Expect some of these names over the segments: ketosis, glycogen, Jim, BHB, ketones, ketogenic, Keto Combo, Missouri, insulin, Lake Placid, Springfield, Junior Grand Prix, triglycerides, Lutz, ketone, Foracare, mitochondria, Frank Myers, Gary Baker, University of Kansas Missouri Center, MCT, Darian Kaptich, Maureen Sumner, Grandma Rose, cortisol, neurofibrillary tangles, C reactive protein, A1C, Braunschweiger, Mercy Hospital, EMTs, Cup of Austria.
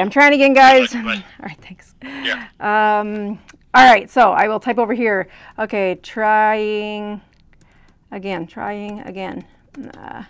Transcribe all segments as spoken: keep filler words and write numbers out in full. Okay, I'm trying again, guys. All right, all right, thanks. Yeah. Um, all right, so I will type over here. Okay, trying again, trying again. Uh,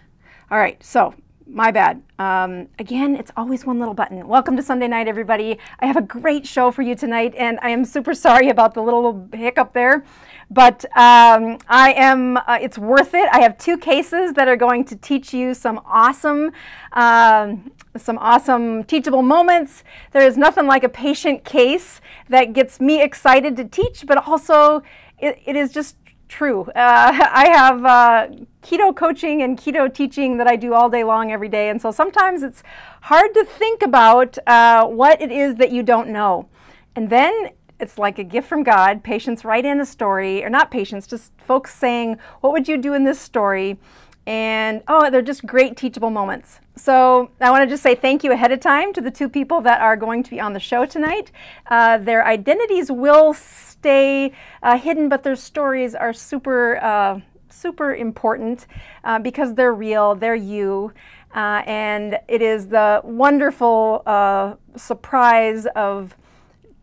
all right, so my bad. Um, again, it's always one little button. Welcome to Sunday night, everybody. I have a great show for you tonight, and I am super sorry about the little hiccup there. But um, I am, uh, it's worth it. I have two cases that are going to teach you some awesome, um, some awesome teachable moments. There is nothing like a patient case that gets me excited to teach, but also it, it is just true. Uh, I have uh, keto coaching and keto teaching that I do all day long every day. And so sometimes it's hard to think about uh, what it is that you don't know. And then it's like a gift from God. Patients write in a story, or not patients, just folks saying, what would you do in this story? And oh, they're just great teachable moments. So I want to just say thank you ahead of time to the two people that are going to be on the show tonight. Uh, their identities will stay uh, hidden, but their stories are super, uh, super important uh, because they're real, they're you. Uh, and it is the wonderful uh, surprise of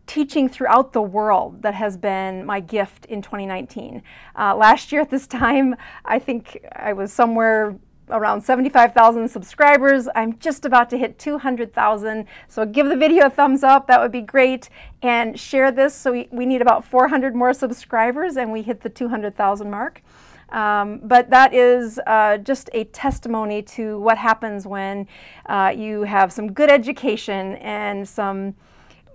teaching throughout the world that has been my gift in twenty nineteen. Uh, last year at this time, I think I was somewhere around seventy-five thousand subscribers. I'm just about to hit two hundred thousand. So give the video a thumbs up, that would be great. And share this, so we, we need about four hundred more subscribers and we hit the two hundred thousand mark. Um, but that is uh, just a testimony to what happens when uh, you have some good education and some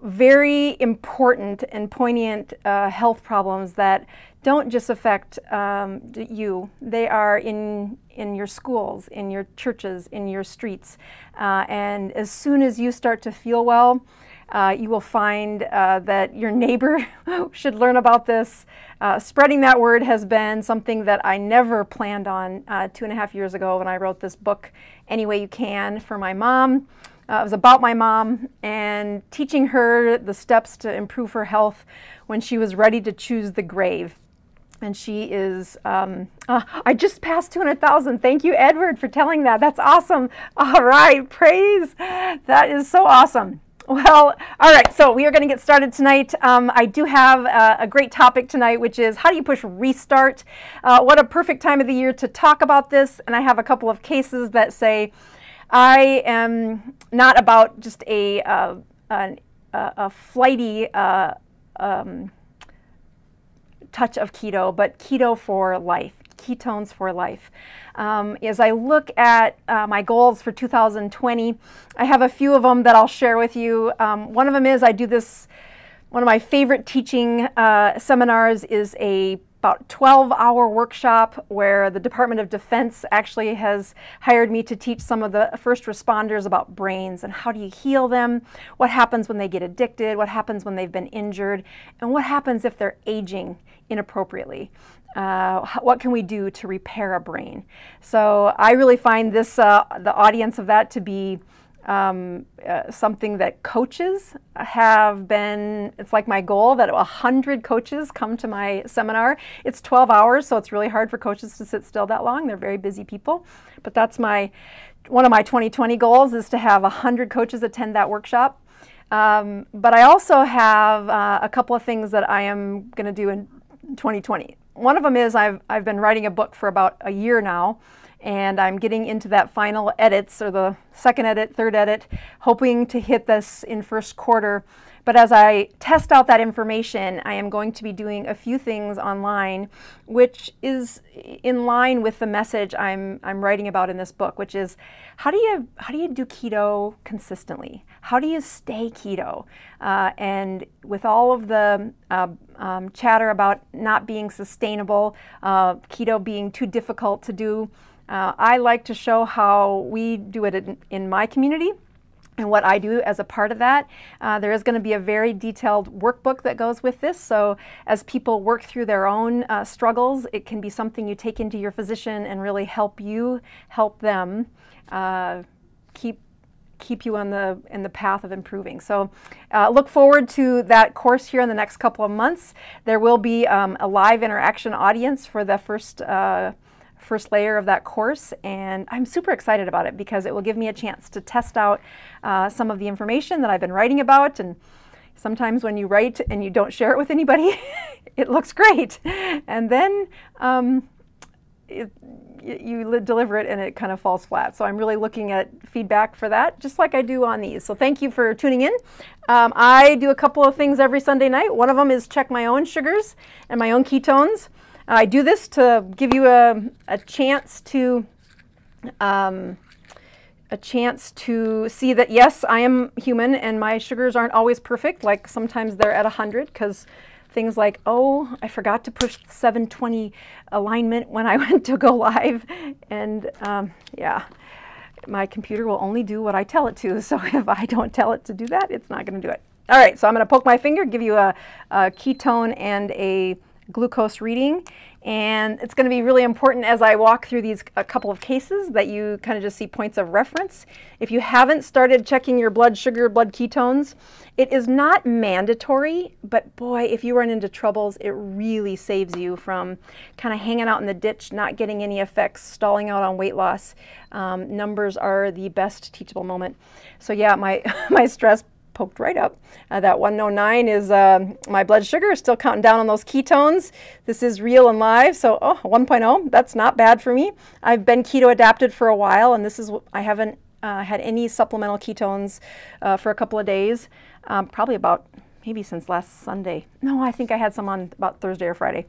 very important and poignant uh, health problems that don't just affect um, you. They are in in your schools, in your churches, in your streets. Uh, and as soon as you start to feel well, uh, you will find uh, that your neighbor should learn about this. Uh, spreading that word has been something that I never planned on uh, two and a half years ago when I wrote this book, Any Way You Can, for my mom. Uh, it was about my mom and teaching her the steps to improve her health when she was ready to choose the grave. And she is, um, uh, I just passed two hundred thousand. Thank you, Edward, for telling that. That's awesome. All right, praise. That is so awesome. Well, all right, so we are going to get started tonight. Um, I do have uh, a great topic tonight, which is how do you push restart? Uh, what a perfect time of the year to talk about this. And I have a couple of cases that say, I am not about just a uh, an, uh, a flighty uh, um, touch of keto, but keto for life, ketones for life. Um, as I look at uh, my goals for two thousand twenty, I have a few of them that I'll share with you. Um, one of them is I do this, one of my favorite teaching uh, seminars is a about twelve hour workshop where the Department of Defense actually has hired me to teach some of the first responders about brains and how do you heal them, what happens when they get addicted, what happens when they've been injured, and what happens if they're aging inappropriately. Uh, what can we do to repair a brain? So I really find this, uh, the audience of that to be Um, uh, something that coaches have been, it's like my goal that one hundred coaches come to my seminar. It's twelve hours, so it's really hard for coaches to sit still that long. They're very busy people. But that's my, one of my twenty twenty goals is to have one hundred coaches attend that workshop. Um, but I also have uh, a couple of things that I am going to do in twenty twenty. One of them is I've, I've been writing a book for about a year now. And I'm getting into that final edits, or the second edit, third edit, hoping to hit this in first quarter. But as I test out that information, I am going to be doing a few things online, which is in line with the message I'm I'm writing about in this book, which is how do you how do you do keto consistently? How do you stay keto? Uh, and with all of the uh, um, chatter about not being sustainable, uh, keto being too difficult to do. Uh, I like to show how we do it in, in my community and what I do as a part of that. Uh, there is going to be a very detailed workbook that goes with this. So as people work through their own uh, struggles, it can be something you take into your physician and really help you help them uh, keep keep you on the in the path of improving. So uh, look forward to that course here in the next couple of months. There will be um, a live interaction audience for the first uh, first layer of that course, and I'm super excited about it because it will give me a chance to test out uh, some of the information that I've been writing about. And sometimes when you write and you don't share it with anybody, it looks great. And then um, it, you deliver it and it kind of falls flat. So I'm really looking at feedback for that, just like I do on these. So thank you for tuning in. Um, I do a couple of things every Sunday night. One of them is check my own sugars and my own ketones. I do this to give you a, a chance to um, a chance to see that, yes, I am human and my sugars aren't always perfect. Like sometimes they're at one hundred because things like, oh, I forgot to push the seven twenty alignment when I went to go live. And um, yeah, my computer will only do what I tell it to. So if I don't tell it to do that, it's not going to do it. All right, so I'm going to poke my finger, give you a, a ketone and a glucose reading. And it's going to be really important as I walk through these a couple of cases that you kind of just see points of reference. If you haven't started checking your blood sugar, blood ketones, it is not mandatory, but boy, if you run into troubles, it really saves you from kind of hanging out in the ditch, not getting any effects, stalling out on weight loss. Um, numbers are the best teachable moment. So yeah, my, my stress poked right up. Uh, that one oh nine is uh, my blood sugar, still counting down on those ketones. This is real and live, so oh, one point oh, that's not bad for me. I've been keto adapted for a while, and this is I haven't uh, had any supplemental ketones uh, for a couple of days, um, probably about maybe since last Sunday. No, I think I had some on about Thursday or Friday.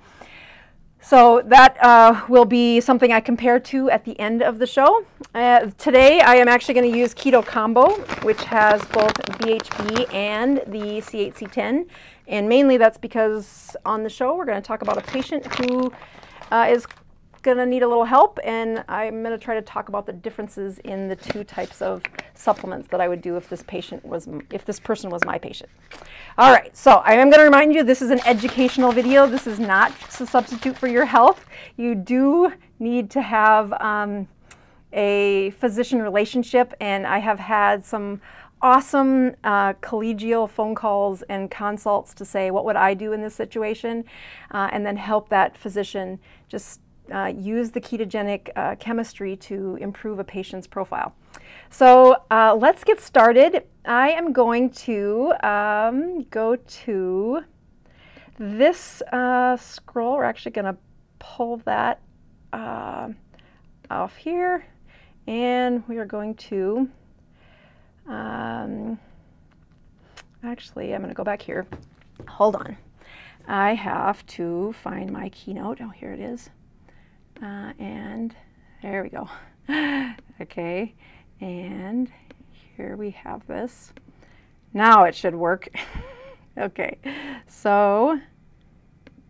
So that uh, will be something I compare to at the end of the show. Uh, today I am actually going to use Keto Combo, which has both B H B and the C eight, C ten. And mainly that's because on the show we're going to talk about a patient who uh, is going to need a little help. And I'm going to try to talk about the differences in the two types of supplements that I would do if this patient was, if this person was my patient. All right, so I am going to remind you, this is an educational video. This is not a substitute for your health. You do need to have um, a physician relationship, and I have had some awesome uh, collegial phone calls and consults to say, what would I do in this situation? Uh, and then help that physician just uh, use the ketogenic uh, chemistry to improve a patient's profile. So uh, let's get started. I am going to um, go to this uh, scroll. We're actually going to pull that uh, off here, and we are going to, um, actually I'm going to go back here. Hold on. I have to find my keynote. Oh, here it is. Uh, and there we go. Okay. And here we have this. Now it should work. Okay, so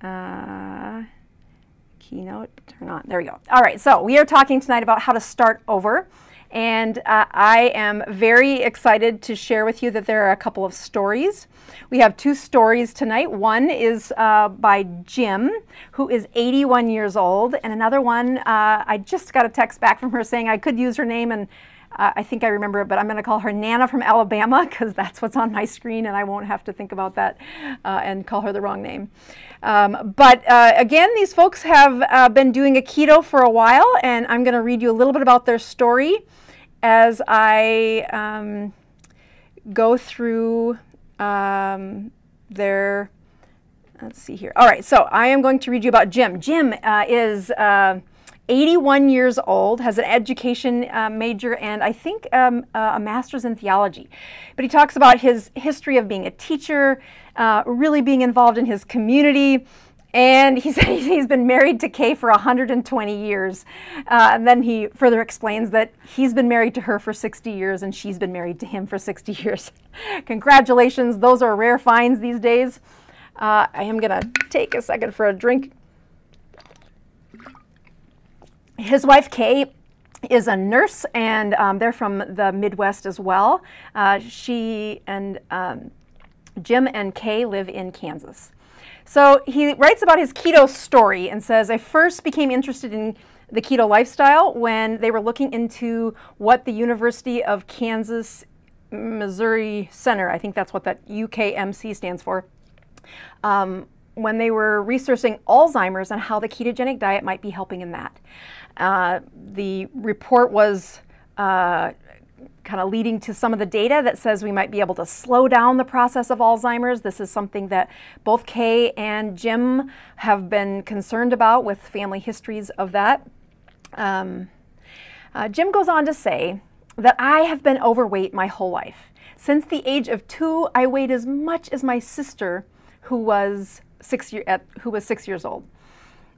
uh, keynote or not, there we go. All right, so we are talking tonight about how to start over. And uh, I am very excited to share with you that there are a couple of stories. We have two stories tonight. One is uh, by Jim, who is eighty-one years old. And another one, uh, I just got a text back from her saying I could use her name, and Uh, I think I remember it, but I'm going to call her Nana from Alabama because that's what's on my screen and I won't have to think about that uh, and call her the wrong name. Um, but uh, again, these folks have uh, been doing a keto for a while, and I'm going to read you a little bit about their story as I um, go through um, their, let's see here. All right, so I am going to read you about Jim. Jim uh, is... Uh, eighty-one years old, has an education uh, major and I think um, a master's in theology. But he talks about his history of being a teacher, uh, really being involved in his community. And he said he's been married to Kay for one hundred twenty years. Uh, and then he further explains that he's been married to her for sixty years and she's been married to him for sixty years. Congratulations. Those are rare finds these days. Uh, I am going to take a second for a drink. His wife, Kay, is a nurse, and um, they're from the Midwest as well. Uh, she and um, Jim and Kay live in Kansas. So he writes about his keto story and says, I first became interested in the keto lifestyle when they were looking into what the University of Kansas Missouri Center, I think that's what that U K M C stands for, um, when they were researching Alzheimer's and how the ketogenic diet might be helping in that. Uh, the report was uh, kind of leading to some of the data that says we might be able to slow down the process of Alzheimer's. This is something that both Kay and Jim have been concerned about with family histories of that. Um, uh, Jim goes on to say that I have been overweight my whole life. Since the age of two, I weighed as much as my sister, who was six year at, who was six years old.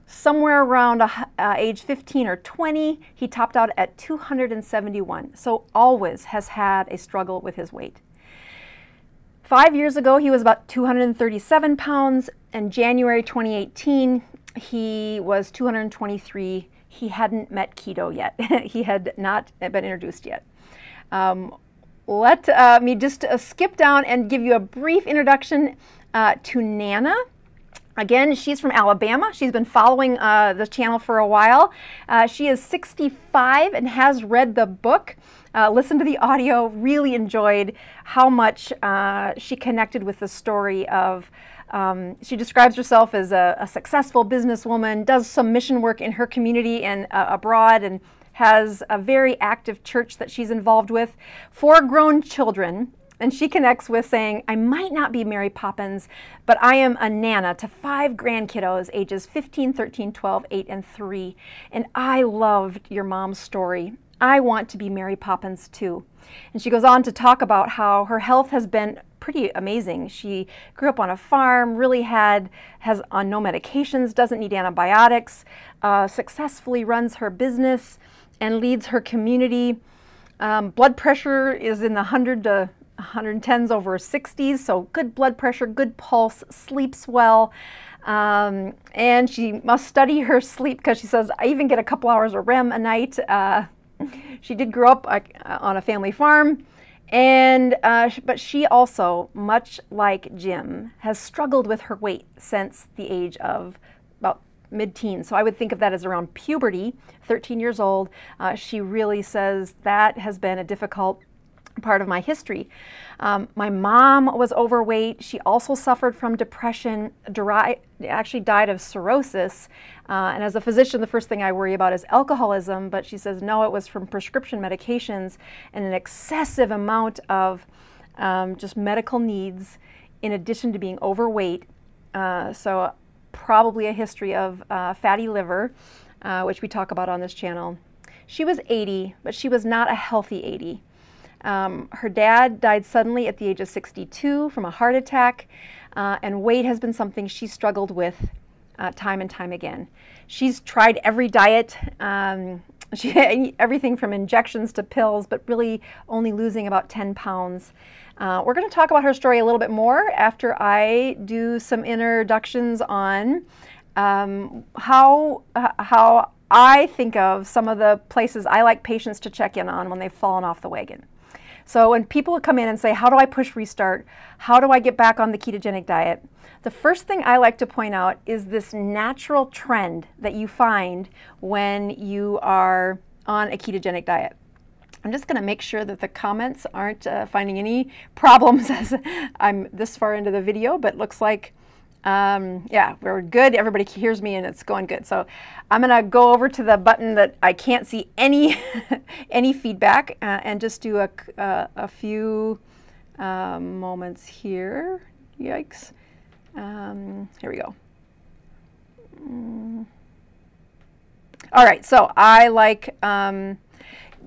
Somewhere around uh, uh, age fifteen or twenty, he topped out at two hundred seventy-one, so always has had a struggle with his weight. Five years ago, he was about two hundred thirty-seven pounds, and January twenty eighteen, he was two hundred twenty-three. He hadn't met keto yet. He had not been introduced yet. Um, let uh, me just uh, skip down and give you a brief introduction uh, to Nana. Again, she's from Alabama. She's been following uh, the channel for a while. Uh, she is sixty-five and has read the book, uh, listened to the audio, really enjoyed how much uh, she connected with the story of, um, she describes herself as a, a successful businesswoman, does some mission work in her community and uh, abroad, and has a very active church that she's involved with, four grown children. And she connects with saying, I might not be Mary Poppins, but I am a Nana to five grandkiddos, ages fifteen, thirteen, twelve, eight, and three. And I loved your mom's story. I want to be Mary Poppins too. And she goes on to talk about how her health has been pretty amazing. She grew up on a farm, really had, has on no medications, doesn't need antibiotics, uh, successfully runs her business and leads her community. Um, blood pressure is in the one hundred to one tens over sixties, so good blood pressure, good pulse, sleeps well, um, and she must study her sleep because she says, I even get a couple hours of R E M a night. Uh, she did grow up uh, on a family farm, and uh, but she also, much like Jim, has struggled with her weight since the age of about mid-teens. So I would think of that as around puberty, thirteen years old. Uh, she really says that has been a difficult part of my history. Um, my mom was overweight. She also suffered from depression, deri- actually died of cirrhosis. Uh, and as a physician, the first thing I worry about is alcoholism, but she says, no, it was from prescription medications and an excessive amount of um, just medical needs in addition to being overweight. Uh, so probably a history of uh, fatty liver, uh, which we talk about on this channel. She was eighty, but she was not a healthy eighty. Um, her dad died suddenly at the age of sixty-two from a heart attack, uh, and weight has been something she struggled with uh, time and time again. She's tried every diet, um, she, everything from injections to pills, but really only losing about ten pounds. Uh, we're going to talk about her story a little bit more after I do some introductions on um, how uh, how I think of some of the places I like patients to check in on when they've fallen off the wagon. So when people come in and say, how do I push restart? How do I get back on the ketogenic diet? The first thing I like to point out is this natural trend that you find when you are on a ketogenic diet. I'm just going to make sure that the comments aren't uh, finding any problems as I'm this far into the video, but looks like, um, yeah, we're good. Everybody hears me and it's going good. So I'm going to go over to the button that I can't see any any feedback uh, and just do a, uh, a few uh, moments here. Yikes. Um, here we go. Mm. All right. So I like um,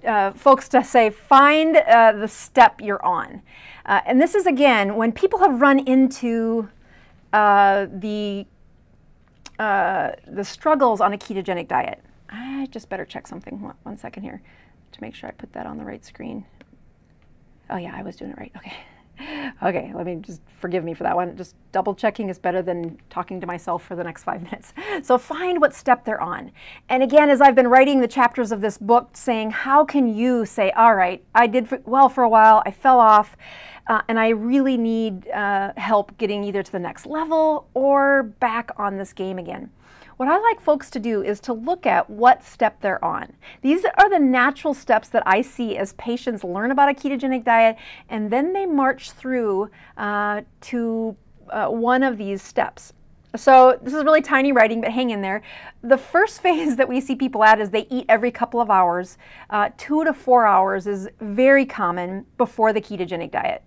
uh, folks to say, find uh, the step you're on. Uh, and this is, again, when people have run into uh, the uh, the struggles on a ketogenic diet. I just better check something. One, one second here to make sure I put that on the right screen. Oh, yeah, I was doing it right. Okay. Okay, let me just forgive me for that one. Just double checking is better than talking to myself for the next five minutes. So find what step they're on. And again, as I've been writing the chapters of this book saying, how can you say, all right, I did well for a while, I fell off, uh, and I really need uh, help getting either to the next level or back on this game again. What I like folks to do is to look at what step they're on. These are the natural steps that I see as patients learn about a ketogenic diet, and then they march through uh, to uh, one of these steps. So this is really tiny writing, but hang in there. The first phase that we see people at is they eat every couple of hours. Uh, two to four hours is very common before the ketogenic diet.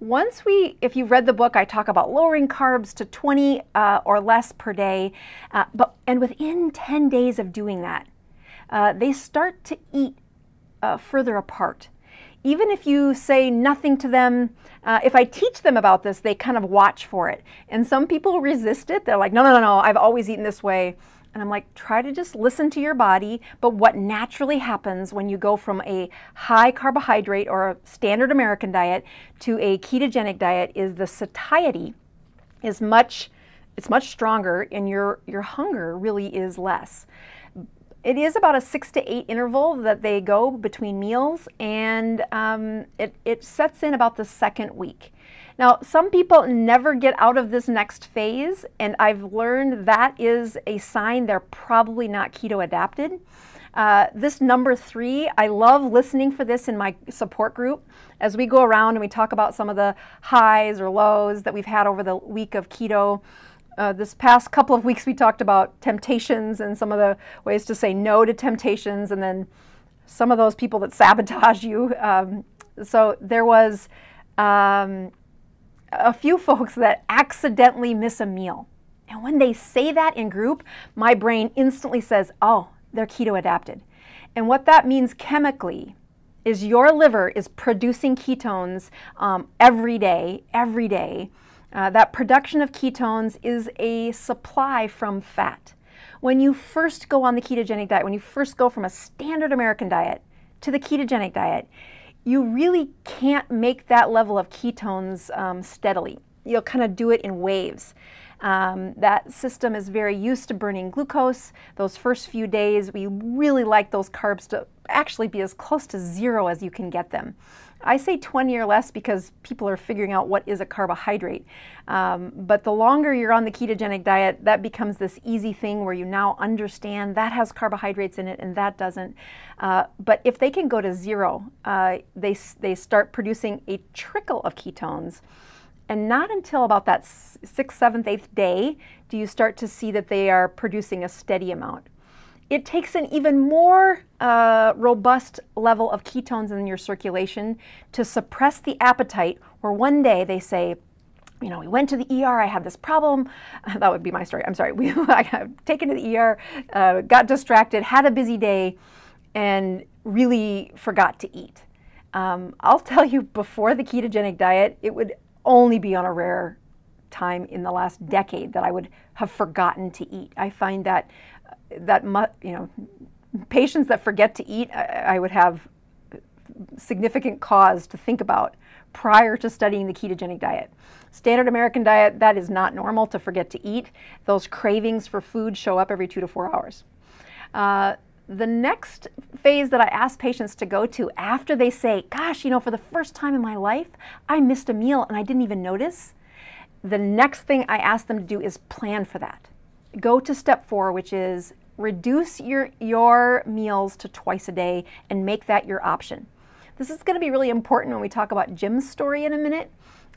Once we, if you've read the book, I talk about lowering carbs to twenty uh, or less per day, uh, but and within ten days of doing that, uh, they start to eat uh, further apart. Even if you say nothing to them, uh, if I teach them about this, they kind of watch for it. And some people resist it. They're like, no, no, no, no, I've always eaten this way. And I'm like, try to just listen to your body. But what naturally happens when you go from a high carbohydrate or a standard American diet to a ketogenic diet is the satiety is much, it's much stronger and your, your hunger really is less. It is about a six to eight interval that they go between meals, and um, it, it sets in about the second week. Now, some people never get out of this next phase, and I've learned that is a sign they're probably not keto adapted. Uh, this number three, I love listening for this in my support group as we go around and we talk about some of the highs or lows that we've had over the week of keto. Uh, this past couple of weeks, we talked about temptations and some of the ways to say no to temptations, and then some of those people that sabotage you. Um, so there was um, a few folks that accidentally miss a meal. And when they say that in group, my brain instantly says, oh, they're keto adapted. And what that means chemically is your liver is producing ketones um, every day, every day. Uh, that production of ketones is a supply from fat. When you first go on the ketogenic diet, when you first go from a standard American diet to the ketogenic diet, you really can't make that level of ketones um, steadily. You'll kind of do it in waves. Um, that system is very used to burning glucose. Those first few days, we really like those carbs to actually be as close to zero as you can get them. I say twenty or less because people are figuring out what is a carbohydrate. Um, but the longer you're on the ketogenic diet, that becomes this easy thing where you now understand that has carbohydrates in it and that doesn't. Uh, but if they can go to zero, uh, they, they start producing a trickle of ketones. And not until about that sixth, seventh, eighth day do you start to see that they are producing a steady amount. It takes an even more uh, robust level of ketones in your circulation to suppress the appetite, where one day they say, you know, we went to the E R, I had this problem. That would be my story, I'm sorry. We, I got taken to the E R, uh, got distracted, had a busy day, and really forgot to eat. Um, I'll tell you, before the ketogenic diet, it would only be on a rare time in the last decade that I would have forgotten to eat. I find that that you know, patients that forget to eat, I, I would have significant cause to think about prior to studying the ketogenic diet. Standard American diet, that is not normal to forget to eat. Those cravings for food show up every two to four hours. Uh, the next phase that I ask patients to go to after they say, gosh, you know, for the first time in my life, I missed a meal and I didn't even notice. The next thing I ask them to do is plan for that. Go to step four, which is reduce your, your meals to twice a day and make that your option. This is going to be really important when we talk about Jim's story in a minute.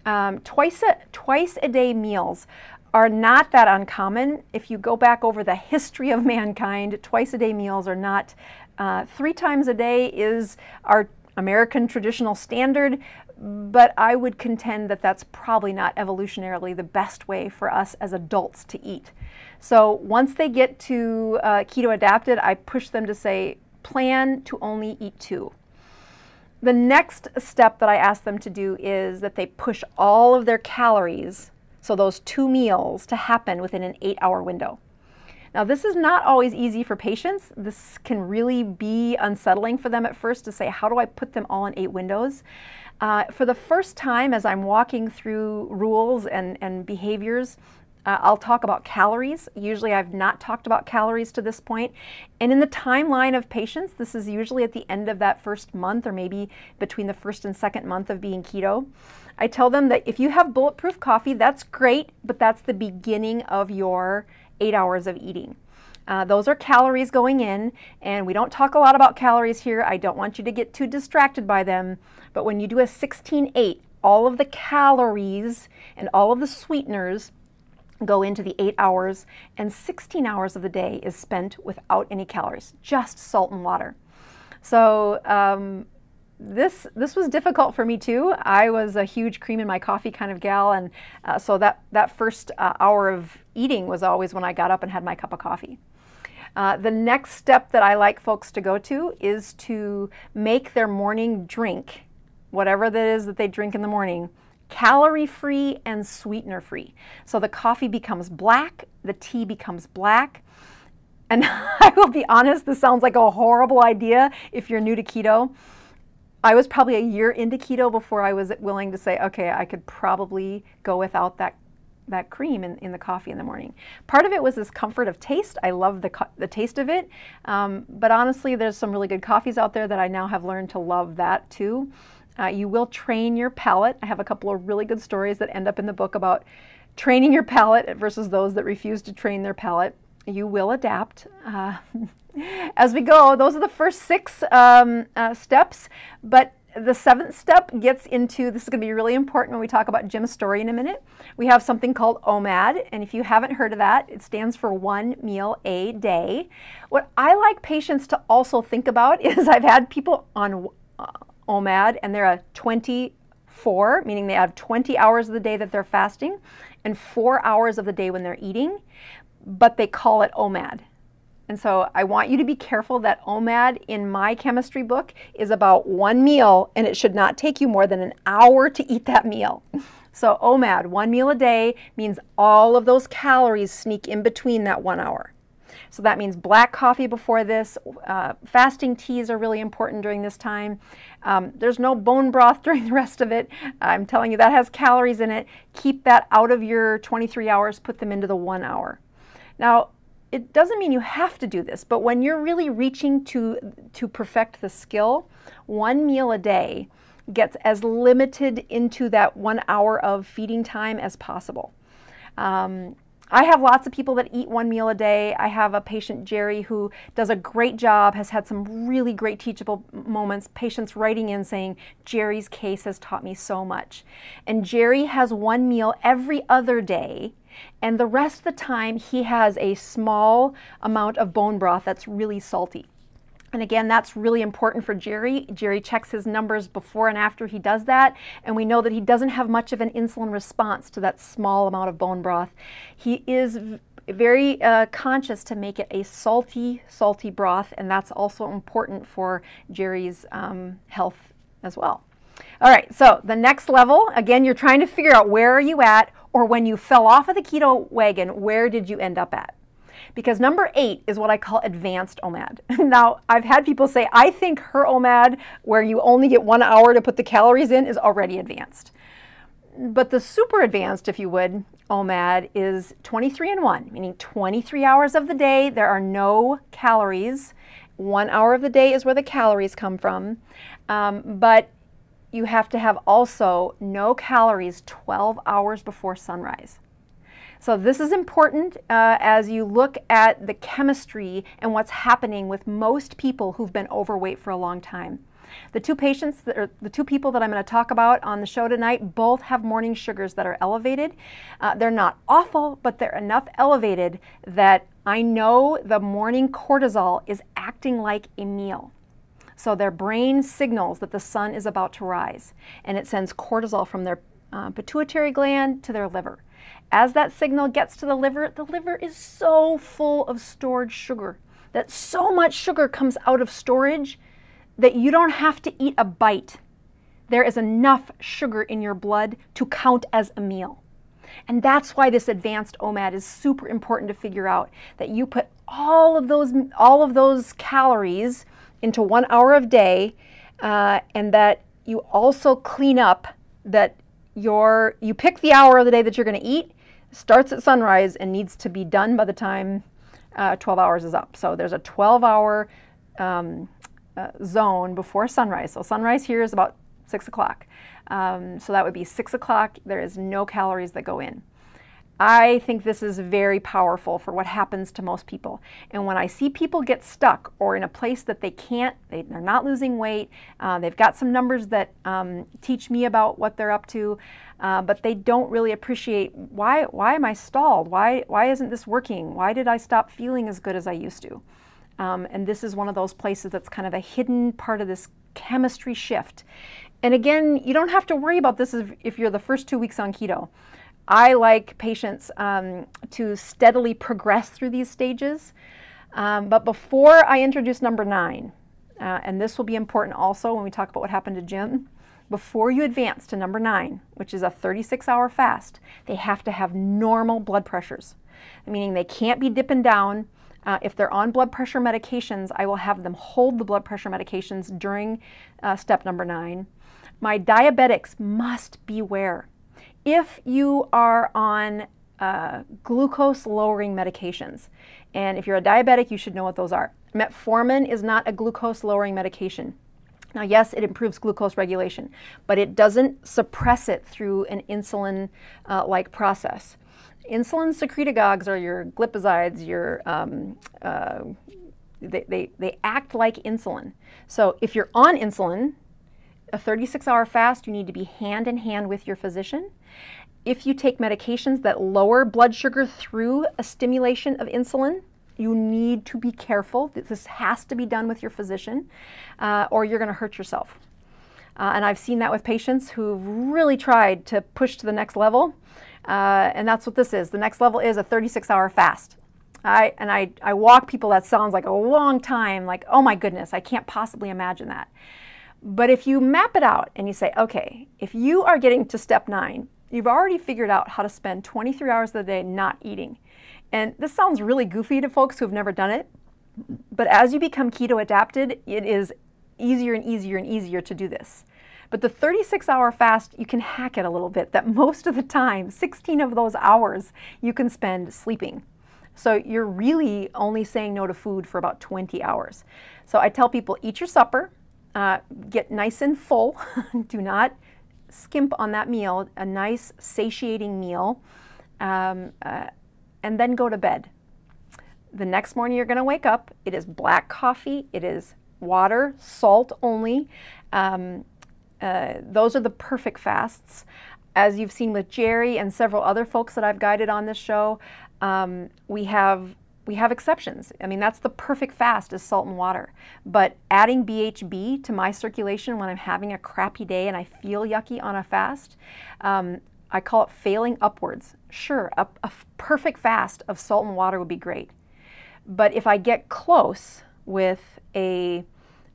Um, twice a, twice a day meals are not that uncommon. If you go back over the history of mankind, twice a day meals are not. Uh, three times a day is our American traditional standard, but I would contend that that's probably not evolutionarily the best way for us as adults to eat. So once they get to uh, keto adapted, I push them to say, plan to only eat two. The next step that I ask them to do is that they push all of their calories, so those two meals, to happen within an eight hour window. Now, this is not always easy for patients. This can really be unsettling for them at first to say, how do I put them all in eight windows? Uh, for the first time, as I'm walking through rules and, and behaviors, uh, I'll talk about calories. Usually I've not talked about calories to this point. And in the timeline of patients, this is usually at the end of that first month or maybe between the first and second month of being keto. I tell them that if you have bulletproof coffee, that's great, but that's the beginning of your eight hours of eating. Uh, those are calories going in, and we don't talk a lot about calories here. I don't want you to get too distracted by them, but when you do a sixteen eight, all of the calories and all of the sweeteners go into the eight hours, and sixteen hours of the day is spent without any calories, just salt and water. So um, this this was difficult for me too. I was a huge cream in my coffee kind of gal, and uh, so that, that first uh, hour of eating was always when I got up and had my cup of coffee. Uh, the next step that I like folks to go to is to make their morning drink, whatever that is that they drink in the morning, calorie-free and sweetener-free. So the coffee becomes black, the tea becomes black, and I will be honest, this sounds like a horrible idea if you're new to keto. I was probably a year into keto before I was willing to say, okay, I could probably go without that that cream in, in the coffee in the morning. Part of it was this comfort of taste. I love the, co- the taste of it. Um, but honestly, there's some really good coffees out there that I now have learned to love that too. Uh, you will train your palate. I have a couple of really good stories that end up in the book about training your palate versus those that refuse to train their palate. You will adapt. Uh, as we go, those are the first six um, uh, steps, but the seventh step gets into, this is going to be really important when we talk about Jim's story in a minute. We have something called O M A D, and if you haven't heard of that, it stands for one meal a day. What I like patients to also think about is I've had people on uh, O M A D, and they're a twenty-four, meaning they have twenty hours of the day that they're fasting and four hours of the day when they're eating, but they call it O M A D. And so I want you to be careful that O M A D in my chemistry book is about one meal, and it should not take you more than an hour to eat that meal. So O M A D, one meal a day, means all of those calories sneak in between that one hour. So that means black coffee before this. Uh, fasting teas are really important during this time. Um, there's no bone broth during the rest of it. I'm telling you, that has calories in it. Keep that out of your twenty-three hours. Put them into the one hour. Now, it doesn't mean you have to do this, but when you're really reaching to, to perfect the skill, one meal a day gets as limited into that one hour of feeding time as possible. Um, I have lots of people that eat one meal a day. I have a patient, Jerry, who does a great job, has had some really great teachable moments, patients writing in saying, Jerry's case has taught me so much. And Jerry has one meal every other day, and the rest of the time he has a small amount of bone broth that's really salty. And again, that's really important for Jerry. Jerry checks his numbers before and after he does that, and we know that he doesn't have much of an insulin response to that small amount of bone broth. He is v- very uh, conscious to make it a salty, salty broth, and that's also important for Jerry's um, health as well. All right, so the next level, again, you're trying to figure out where are you at, or when you fell off of the keto wagon, where did you end up at? Because number eight is what I call advanced O M A D. Now, I've had people say, I think her O M A D, where you only get one hour to put the calories in, is already advanced. But the super advanced, if you would, O M A D is twenty-three and one, meaning twenty-three hours of the day, there are no calories. One hour of the day is where the calories come from. Um, but you have to have also no calories twelve hours before sunrise. So this is important uh, as you look at the chemistry and what's happening with most people who've been overweight for a long time. The two patients, that are, the two people that I'm going to talk about on the show tonight, both have morning sugars that are elevated. Uh, they're not awful, but they're enough elevated that I know the morning cortisol is acting like a meal. So their brain signals that the sun is about to rise, and it sends cortisol from their uh, pituitary gland to their liver. As that signal gets to the liver, the liver is so full of stored sugar that so much sugar comes out of storage that you don't have to eat a bite. There is enough sugar in your blood to count as a meal. And that's why this advanced O M A D is super important to figure out, that you put all of those, all of those calories into one hour of day, uh, and that you also clean up that your, you pick the hour of the day that you're going to eat, starts at sunrise, and needs to be done by the time uh, twelve hours is up. So there's a twelve hour um, uh, zone before sunrise. So sunrise here is about six o'clock. Um, so that would be six o'clock. There is no calories that go in. I think this is very powerful for what happens to most people. And when I see people get stuck or in a place that they can't, they, they're not losing weight, uh, they've got some numbers that um, teach me about what they're up to, uh, but they don't really appreciate why, why am I stalled? Why, why isn't this working? Why did I stop feeling as good as I used to? Um, and this is one of those places that's kind of a hidden part of this chemistry shift. And again, you don't have to worry about this if you're the first two weeks on keto. I like patients um, to steadily progress through these stages. Um, but before I introduce number nine, uh, and this will be important also when we talk about what happened to Jim, before you advance to number nine, which is a thirty-six hour fast, they have to have normal blood pressures, meaning they can't be dipping down. Uh, if they're on blood pressure medications, I will have them hold the blood pressure medications during uh, step number nine. My diabetics must beware. If you are on uh, glucose-lowering medications, and if you're a diabetic, you should know what those are. Metformin is not a glucose-lowering medication. Now, yes, it improves glucose regulation, but it doesn't suppress it through an insulin-like uh, process. Insulin secretagogues are your glipizide, your um, uh, they, they, they act like insulin. So if you're on insulin, a thirty-six hour fast, you need to be hand in hand with your physician. If you take medications that lower blood sugar through a stimulation of insulin, you need to be careful. This has to be done with your physician, uh, or you're going to hurt yourself. Uh, and I've seen that with patients who've really tried to push to the next level, uh, and that's what this is. The next level is a thirty-six hour fast. I, and I, I walk people, that sounds like a long time, like, oh my goodness, I can't possibly imagine that. But if you map it out and you say, okay, if you are getting to step nine, you've already figured out how to spend twenty-three hours of the day not eating. And this sounds really goofy to folks who've never done it, but as you become keto adapted, it is easier and easier and easier to do this. But the thirty-six hour fast, you can hack it a little bit, that most of the time, sixteen of those hours, you can spend sleeping. So you're really only saying no to food for about twenty hours. So I tell people, eat your supper. Uh, get nice and full. Do not skimp on that meal, a nice satiating meal, um, uh, and then go to bed. The next morning you're going to wake up. It is black coffee. It is water, salt only. Um, uh, those are the perfect fasts. As you've seen with Jerry and several other folks that I've guided on this show, um, we have We have exceptions. I mean, that's the perfect fast is salt and water. But adding B H B to my circulation when I'm having a crappy day and I feel yucky on a fast, um, I call it failing upwards. Sure, a, a perfect fast of salt and water would be great. But if I get close with a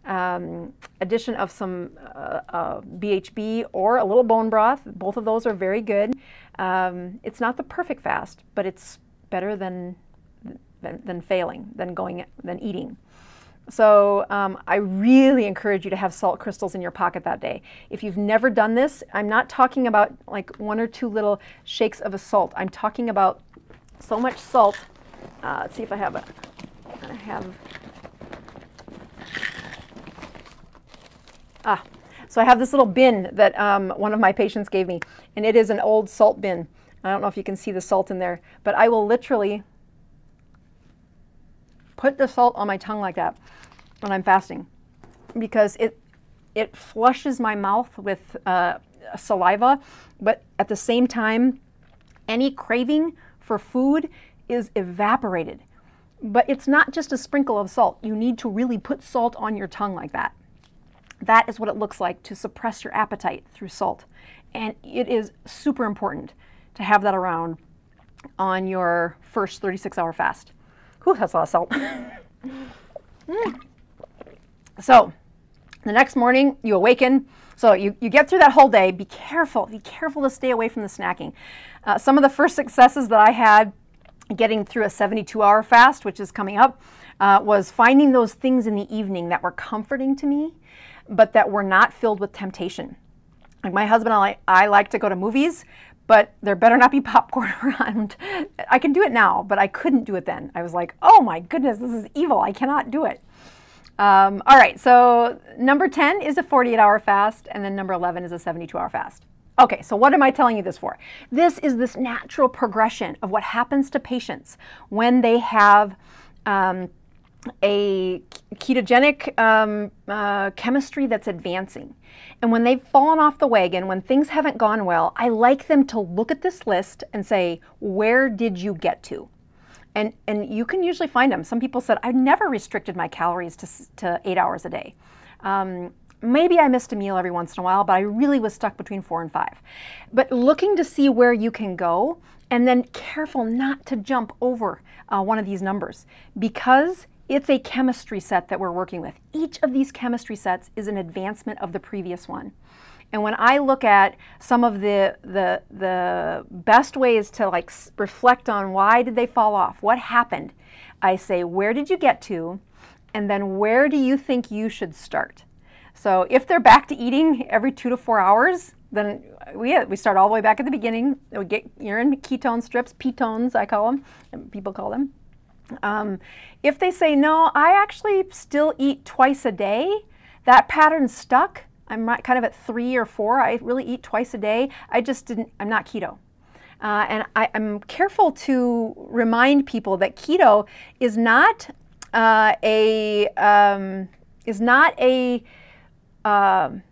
um, addition of some uh, uh, B H B or a little bone broth, both of those are very good. Um, it's not the perfect fast, but it's better than Than, than failing, than going, than eating. So um, I really encourage you to have salt crystals in your pocket that day. If you've never done this, I'm not talking about like one or two little shakes of a salt. I'm talking about so much salt. Uh, let's see if I have a, I have, ah, so I have this little bin that um, one of my patients gave me, and it is an old salt bin. I don't know if you can see the salt in there, but I will literally put the salt on my tongue like that when I'm fasting, because it it flushes my mouth with uh, saliva, but at the same time, any craving for food is evaporated. But it's not just a sprinkle of salt. You need to really put salt on your tongue like that. That is what it looks like to suppress your appetite through salt. And it is super important to have that around on your first thirty-six hour fast. Whew, that's a lot of salt. mm. So the next morning you awaken. So you, you get through that whole day. Be careful. Be careful to stay away from the snacking. Uh, some of the first successes that I had getting through a seventy-two hour fast, which is coming up, uh, was finding those things in the evening that were comforting to me, but that were not filled with temptation. Like my husband and I, I like to go to movies, but there better not be popcorn around. I can do it now, but I couldn't do it then. I was like, oh my goodness, this is evil. I cannot do it. Um, all right, so number ten is a forty-eight hour fast, and then number eleven is a seventy-two hour fast. Okay, so what am I telling you this for? This is this natural progression of what happens to patients when they have um, a ketogenic um, uh, chemistry that's advancing. And when they've fallen off the wagon, when things haven't gone well, I like them to look at this list and say, where did you get to? And and you can usually find them. Some people said, I never restricted my calories to, to eight hours a day. Um, Maybe I missed a meal every once in a while, but I really was stuck between four and five. But looking to see where you can go, and then careful not to jump over uh, one of these numbers, because it's a chemistry set that we're working with. Each of these chemistry sets is an advancement of the previous one. And when I look at some of the the, the best ways to like reflect on why did they fall off, what happened, I say, where did you get to, and then where do you think you should start? So if they're back to eating every two to four hours, then we we start all the way back at the beginning. We get urine ketone strips, petones I call them, and people call them. Um, if they say, no, I actually still eat twice a day, that pattern's stuck. I'm kind of at three or four. I really eat twice a day. I just didn't, I'm not keto. Uh, and I, I'm careful to remind people that keto is not uh, a, um, is not a, Um,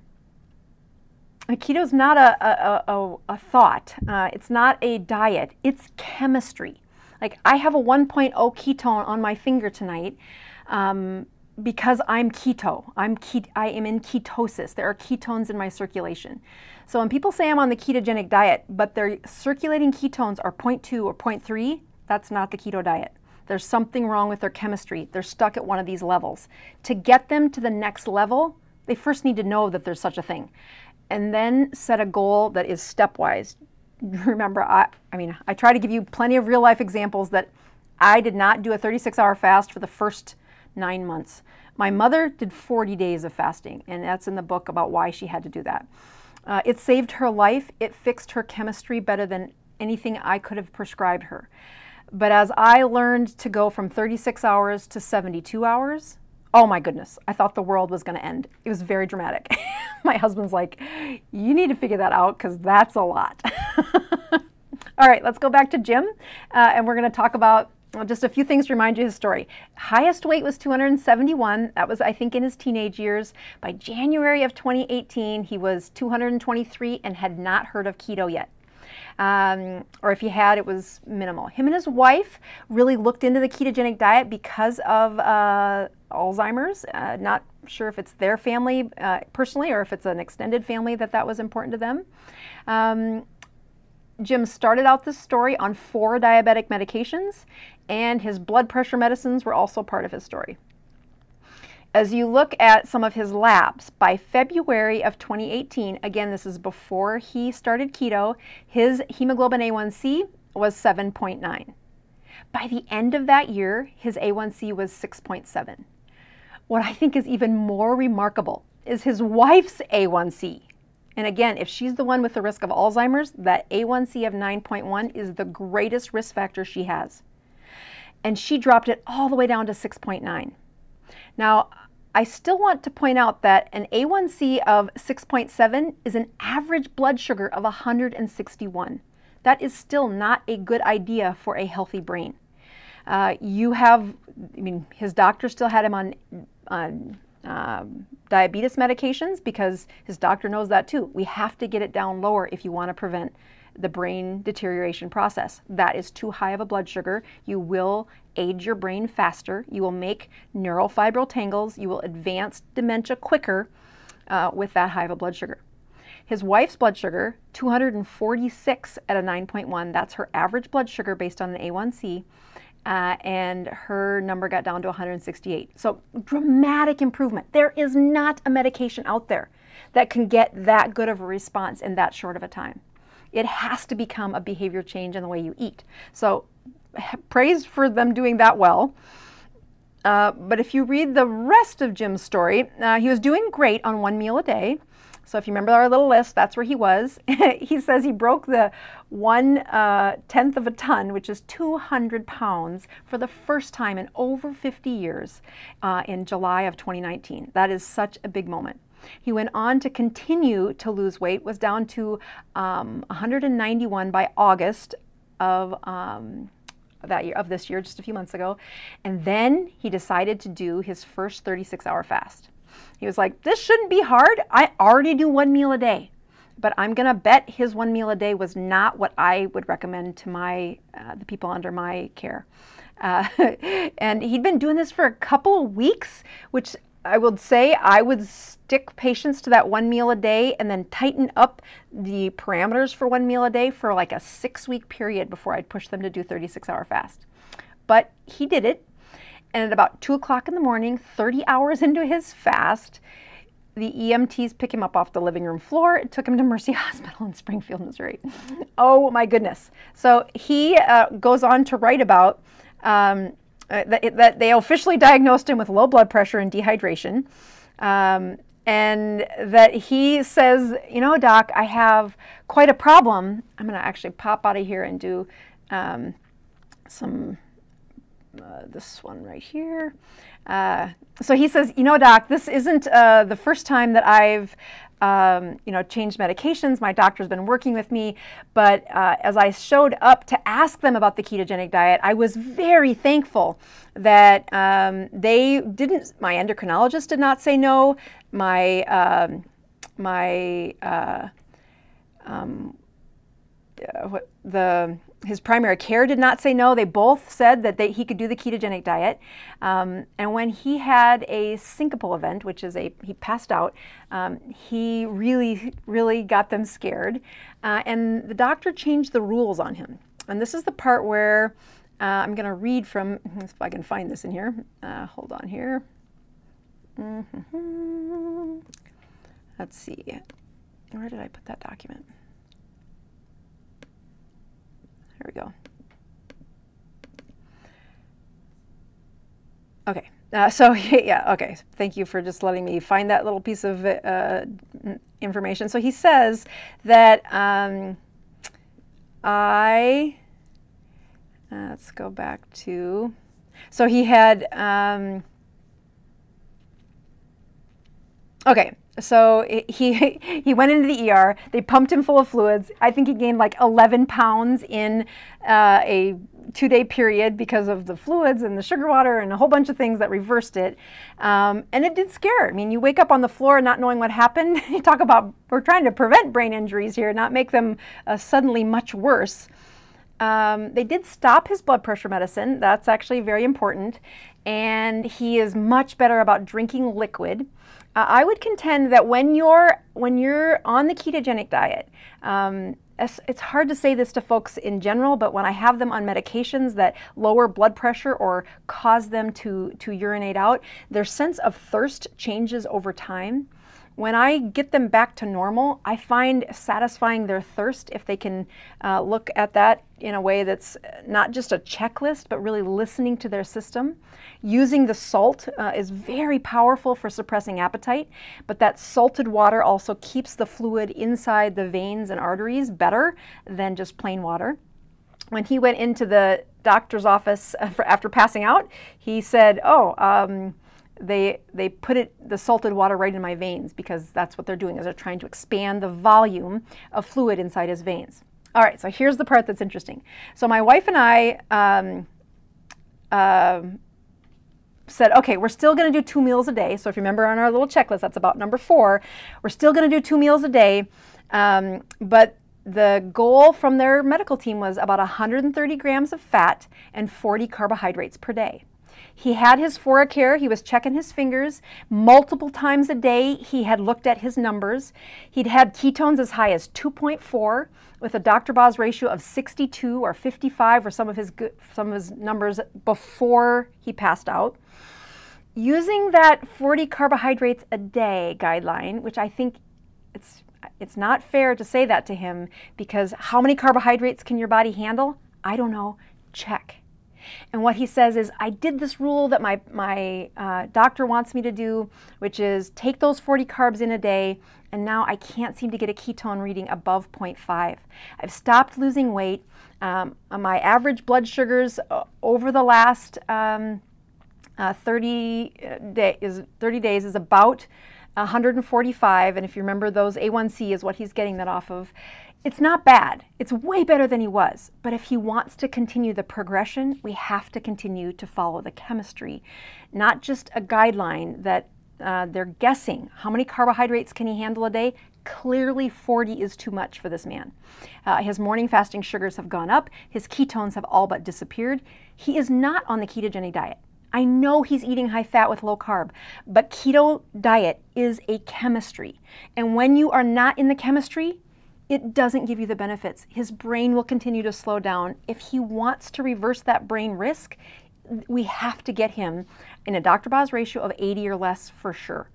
keto is not a, a, a, a thought. Uh, it's not a diet. It's chemistry. Like I have a one point oh ketone on my finger tonight um, because I'm keto. I'm ke- I am in ketosis. There are ketones in my circulation. So when people say I'm on the ketogenic diet, but their circulating ketones are zero point two or zero point three, that's not the keto diet. There's something wrong with their chemistry. They're stuck at one of these levels. To get them to the next level, they first need to know that there's such a thing, and then set a goal that is stepwise. Remember, I, I mean, I try to give you plenty of real life examples that I did not do a thirty-six hour fast for the first nine months. My mother did forty days of fasting, and that's in the book about why she had to do that. Uh, it saved her life. It fixed her chemistry better than anything I could have prescribed her. But as I learned to go from thirty-six hours to seventy-two hours, oh my goodness, I thought the world was going to end. It was very dramatic. My husband's like, you need to figure that out because that's a lot. All right, let's go back to Jim, uh, and we're going to talk about well, just a few things to remind you of his story. Highest weight was two hundred seventy-one. That was, I think, in his teenage years. By January of twenty eighteen, he was two hundred twenty-three and had not heard of keto yet. Um, or if he had, it was minimal. Him and his wife really looked into the ketogenic diet because of uh, Alzheimer's. Uh, not sure if it's their family uh, personally or if it's an extended family that that was important to them. Um, Jim started out this story on four diabetic medications, and his blood pressure medicines were also part of his story. As you look at some of his labs, by February of twenty eighteen, again, this is before he started keto, his hemoglobin A one C was seven point nine. By the end of that year, his A one C was six point seven. What I think is even more remarkable is his wife's A one C. And again, if she's the one with the risk of Alzheimer's, that A one C of nine point one is the greatest risk factor she has. And she dropped it all the way down to six point nine. Now, I still want to point out that an A one C of six point seven is an average blood sugar of one hundred sixty-one. That is still not a good idea for a healthy brain. Uh, you have, I mean, his doctor still had him on, on uh, diabetes medications because his doctor knows that too. We have to get it down lower if you want to prevent the brain deterioration process. That is too high of a blood sugar. You will age your brain faster. You will make neurofibril tangles. You will advance dementia quicker uh, with that high of a blood sugar. His wife's blood sugar, two hundred forty-six at a nine point one. That's her average blood sugar based on an A one C. Uh, and her number got down to one hundred sixty-eight. So dramatic improvement. There is not a medication out there that can get that good of a response in that short of a time. It has to become a behavior change in the way you eat. So praise for them doing that well. Uh, but if you read the rest of Jim's story, uh, he was doing great on one meal a day. So if you remember our little list, that's where he was. He says he broke the one uh, tenth of a ton, which is two hundred pounds, for the first time in over fifty years uh, in July of twenty nineteen. That is such a big moment. He went on to continue to lose weight, was down to um, one hundred ninety-one by August of um, that year, of this year, just a few months ago. And then he decided to do his first thirty-six hour fast. He was like, this shouldn't be hard. I already do one meal a day. But I'm gonna bet his one meal a day was not what I would recommend to my uh, the people under my care. Uh, and he'd been doing this for a couple of weeks, which I would say I would stick patients to that one meal a day and then tighten up the parameters for one meal a day for like a six week period before I'd push them to do thirty-six hour fast. But he did it. And at about two o'clock in the morning, thirty hours into his fast, the E M Ts pick him up off the living room floor and took him to Mercy Hospital in Springfield, Missouri. Oh my goodness. So he uh, goes on to write about um, that, that they officially diagnosed him with low blood pressure and dehydration. Um, and that he says, you know, doc, I have quite a problem. I'm gonna actually pop out of here and do um, some, Uh, this one right here. Uh, so he says, you know, doc, this isn't uh, the first time that I've, um, you know, changed medications. My doctor's been working with me, but uh, as I showed up to ask them about the ketogenic diet, I was very thankful that um, they didn't, my endocrinologist did not say no. My, um, my, uh, um, uh, what the, his primary care did not say no. They both said that they, he could do the ketogenic diet. Um, and when he had a syncopal event, which is a, he passed out, um, he really, really got them scared. Uh, and the doctor changed the rules on him. And this is the part where uh, I'm gonna read from, if I can find this in here. Uh, hold on here. Mm-hmm. Let's see, where did I put that document? There we go. Okay, uh, so yeah, okay. Thank you for just letting me find that little piece of uh, information. So he says that um, I, uh, let's go back to, so he had, um, okay. So he he went into the E R. They pumped him full of fluids. I think he gained like eleven pounds in uh, a two-day period because of the fluids and the sugar water and a whole bunch of things that reversed it. Um, and it did scare. I mean, you wake up on the floor not knowing what happened. You talk about, we're trying to prevent brain injuries here, not make them uh, suddenly much worse. Um, they did stop his blood pressure medicine. That's actually very important. And he is much better about drinking liquid. Uh, I would contend that when you're when you're on the ketogenic diet, um, it's, it's hard to say this to folks in general, but when I have them on medications that lower blood pressure or cause them to, to urinate out, their sense of thirst changes over time. When I get them back to normal, I find satisfying their thirst, if they can uh, look at that in a way that's not just a checklist, but really listening to their system. Using the salt uh, is very powerful for suppressing appetite, but that salted water also keeps the fluid inside the veins and arteries better than just plain water. When he went into the doctor's office after passing out, he said, oh, um, They they put it the salted water right in my veins, because that's what they're doing, is they're trying to expand the volume of fluid inside his veins. All right, so here's the part that's interesting. So my wife and I um, uh, said, okay, we're still going to do two meals a day. So if you remember on our little checklist, that's about number four. We're still going to do two meals a day, um, but the goal from their medical team was about one hundred thirty grams of fat and forty carbohydrates per day. He had his Foracare, he was checking his fingers multiple times a day. He had looked at his numbers. He'd had ketones as high as two point four with a Doctor Boz ratio of sixty-two or fifty-five, or some of his good, some of his numbers before he passed out. Using that forty carbohydrates a day guideline, which I think it's it's not fair to say that to him, because how many carbohydrates can your body handle? I don't know. Check. And what he says is, I did this rule that my, my uh, doctor wants me to do, which is take those forty carbs in a day, and now I can't seem to get a ketone reading above zero point five. I've stopped losing weight. Um, my average blood sugars uh, over the last um, uh, thirty, day is, thirty days is about one forty-five, and if you remember, those A one C is what he's getting that off of. It's not bad. It's way better than he was. But if he wants to continue the progression, we have to continue to follow the chemistry, not just a guideline that uh, they're guessing. How many carbohydrates can he handle a day? Clearly forty is too much for this man. Uh, his morning fasting sugars have gone up. His ketones have all but disappeared. He is not on the ketogenic diet. I know he's eating high fat with low carb, but keto diet is a chemistry. And when you are not in the chemistry, it doesn't give you the benefits. His brain will continue to slow down. If he wants to reverse that brain risk, we have to get him in a Doctor Boz ratio of eighty or less for sure.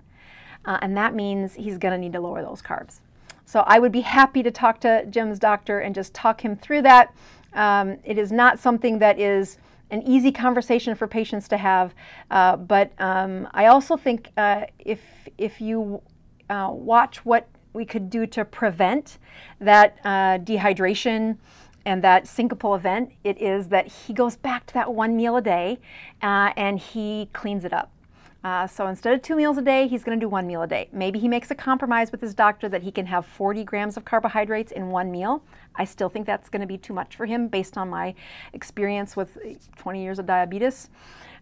Uh, and that means he's gonna need to lower those carbs. So I would be happy to talk to Jim's doctor and just talk him through that. Um, it is not something that is an easy conversation for patients to have, uh, but um, I also think uh, if if you uh, watch what we could do to prevent that uh, dehydration and that syncopal event, it is that he goes back to that one meal a day uh, and he cleans it up. Uh, so instead of two meals a day, he's going to do one meal a day. Maybe he makes a compromise with his doctor that he can have forty grams of carbohydrates in one meal. I still think that's going to be too much for him based on my experience with twenty years of diabetes,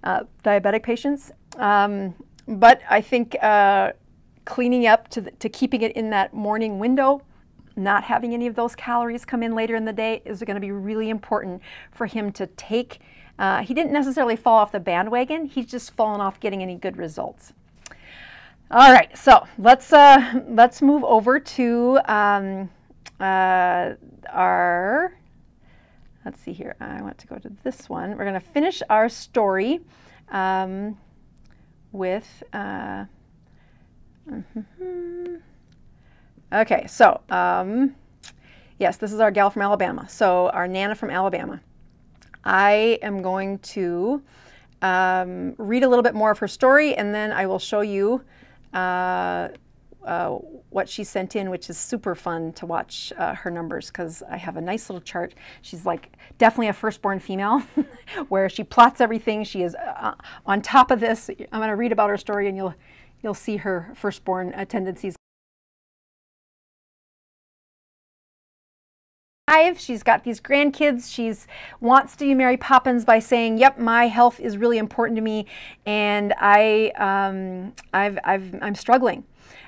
uh, diabetic patients. Um, but I think uh, cleaning up to, the, to keeping it in that morning window, not having any of those calories come in later in the day is going to be really important for him to take. Uh, he didn't necessarily fall off the bandwagon. He's just fallen off getting any good results. All right, so let's uh, let's move over to um, uh, our. Let's see here. I want to go to this one. We're going to finish our story um, with. Uh, mm-hmm. Okay, so um, yes, this is our gal from Alabama. So our Nana from Alabama. I am going to um, read a little bit more of her story, and then I will show you uh, uh, what she sent in, which is super fun to watch uh, her numbers, because I have a nice little chart. She's like definitely a firstborn female where she plots everything. She is uh, on top of this. I'm going to read about her story, and you'll, you'll see her firstborn uh, tendencies. She's got these grandkids. She's wants to be Mary Poppins by saying, "Yep, my health is really important to me, and I, um, I've, I've, I'm struggling."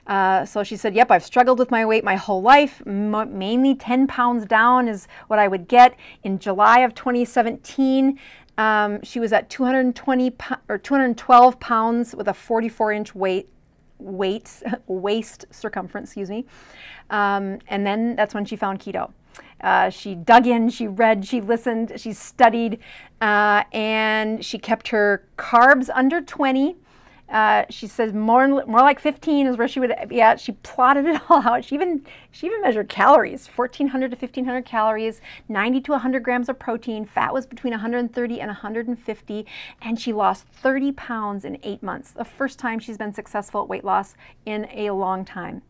Uh, so she said, "Yep, I've struggled with my weight my whole life. M- mainly ten pounds down is what I would get." In July of twenty seventeen, um, she was at two hundred twenty po- or two hundred twelve pounds with a forty-four inch weight. weight, waist circumference, excuse me. Um, and then that's when she found keto. Uh, she dug in, she read, she listened, she studied, uh, and she kept her carbs under twenty. Uh, she says more, more like fifteen is where she would be at. She plotted it all out. She even, she even measured calories, fourteen hundred to fifteen hundred calories, ninety to one hundred grams of protein. Fat was between one thirty and one fifty, and she lost thirty pounds in eight months. The first time she's been successful at weight loss in a long time.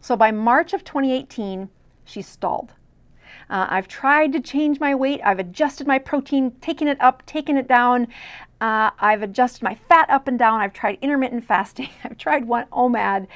So by March of twenty eighteen, she stalled. Uh, I've tried to change my weight. I've adjusted my protein, taken it up, taken it down. Uh, I've adjusted my fat up and down. I've tried intermittent fasting. I've tried one O M A D.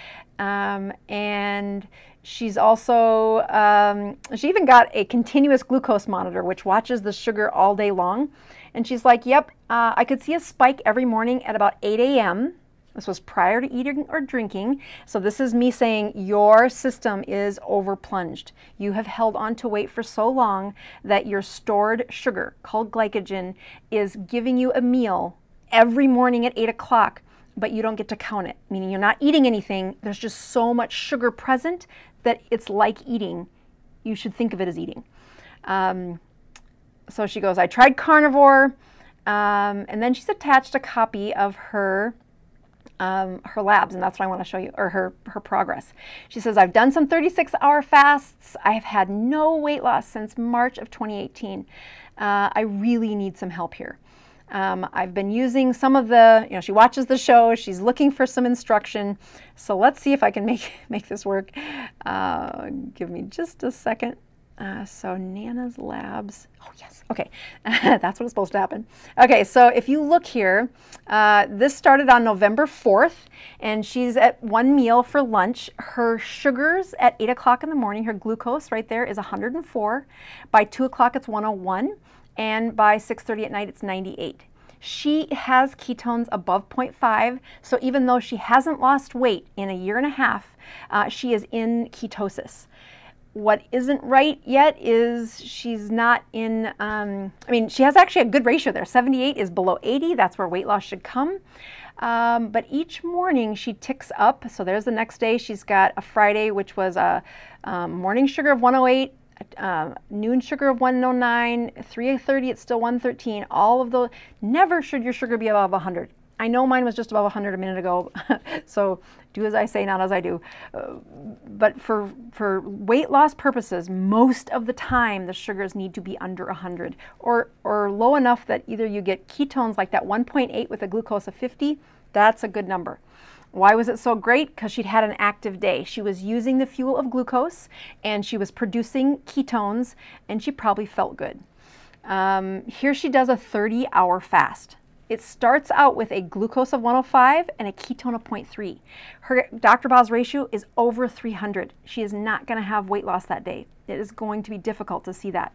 Um, and she's also, um, she even got a continuous glucose monitor, which watches the sugar all day long. And she's like, yep, uh, I could see a spike every morning at about eight a.m. This was prior to eating or drinking. So this is me saying your system is overplunged. You have held on to weight for so long that your stored sugar called glycogen is giving you a meal every morning at eight o'clock, but you don't get to count it, meaning you're not eating anything. There's just so much sugar present that it's like eating. You should think of it as eating. Um, so she goes, I tried carnivore. Um, and then she's attached a copy of her Um, her labs, and that's what I want to show you, or her, her progress. She says, I've done some thirty-six hour fasts. I have had no weight loss since March of twenty eighteen. Uh, I really need some help here. Um, I've been using some of the, you know, she watches the show. She's looking for some instruction. So let's see if I can make, make this work. Uh, give me just a second. Uh, so Nana's labs, oh yes, okay, that's what was supposed to happen. Okay, so if you look here, uh, this started on November fourth, and she's at one meal for lunch. Her sugars at eight o'clock in the morning, her glucose right there is one hundred and four. By two o'clock, it's one oh one, and by six thirty at night, it's ninety-eight. She has ketones above zero point five, so even though she hasn't lost weight in a year and a half, uh, she is in ketosis. What isn't right yet is she's not in, um, I mean, she has actually a good ratio there. seventy-eight is below eighty. That's where weight loss should come. Um, but each morning she ticks up. So there's the next day. She's got a Friday, which was a um, morning sugar of one oh eight, Uh, noon sugar of one oh nine, three thirty, it's still one thirteen. All of those, never should your sugar be above one hundred. I know mine was just above one hundred a minute ago, so do as I say, not as I do. Uh, but for, for weight loss purposes, most of the time the sugars need to be under one hundred or, or low enough that either you get ketones like that one point eight with a glucose of fifty, that's a good number. Why was it so great? Because she'd had an active day. She was using the fuel of glucose, and she was producing ketones, and she probably felt good. Um, here she does a thirty-hour fast. It starts out with a glucose of one oh five and a ketone of zero point three. Her Doctor Boz ratio is over three hundred. She is not going to have weight loss that day. It is going to be difficult to see that.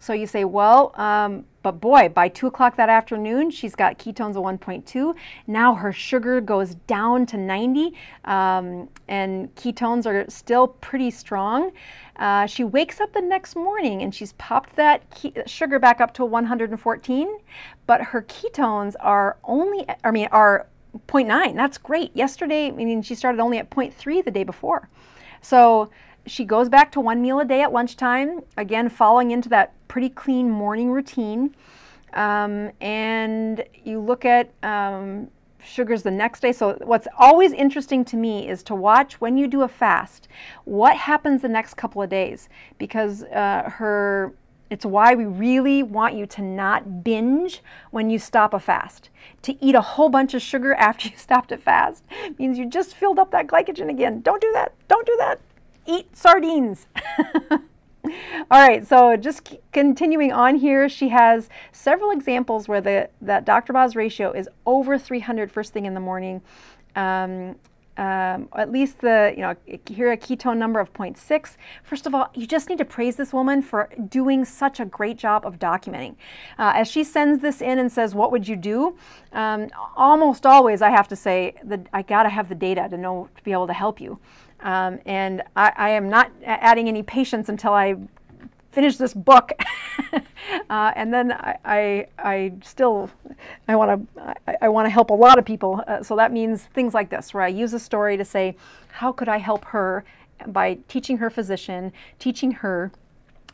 So you say, well, um, but boy, by two o'clock that afternoon, she's got ketones of one point two. Now her sugar goes down to ninety, um, and ketones are still pretty strong. Uh, she wakes up the next morning and she's popped that ke- sugar back up to one hundred and fourteen, but her ketones are only, I mean, are zero point nine. That's great. Yesterday, I mean, she started only at zero point three the day before. So she goes back to one meal a day at lunchtime, again, falling into that pretty clean morning routine. Um, and you look at um, sugars the next day. So what's always interesting to me is to watch when you do a fast, what happens the next couple of days, because uh, her, it's why we really want you to not binge when you stop a fast. To eat a whole bunch of sugar after you stopped a fast means you just filled up that glycogen again. Don't do that, don't do that. Eat sardines. All right, so just c- continuing on here, she has several examples where the that Doctor Boz ratio is over three hundred first thing in the morning. Um, um, at least the, you know, here a ketone number of zero point six. First of all, you just need to praise this woman for doing such a great job of documenting. Uh, as she sends this in and says, what would you do? Um, almost always I have to say that I gotta have the data to know, to be able to help you. Um, and I, I am not adding any patience until I finish this book, uh, and then I, I, I still I want to I, I want to help a lot of people. Uh, so that means things like this, where I use a story to say, how could I help her by teaching her physician, teaching her.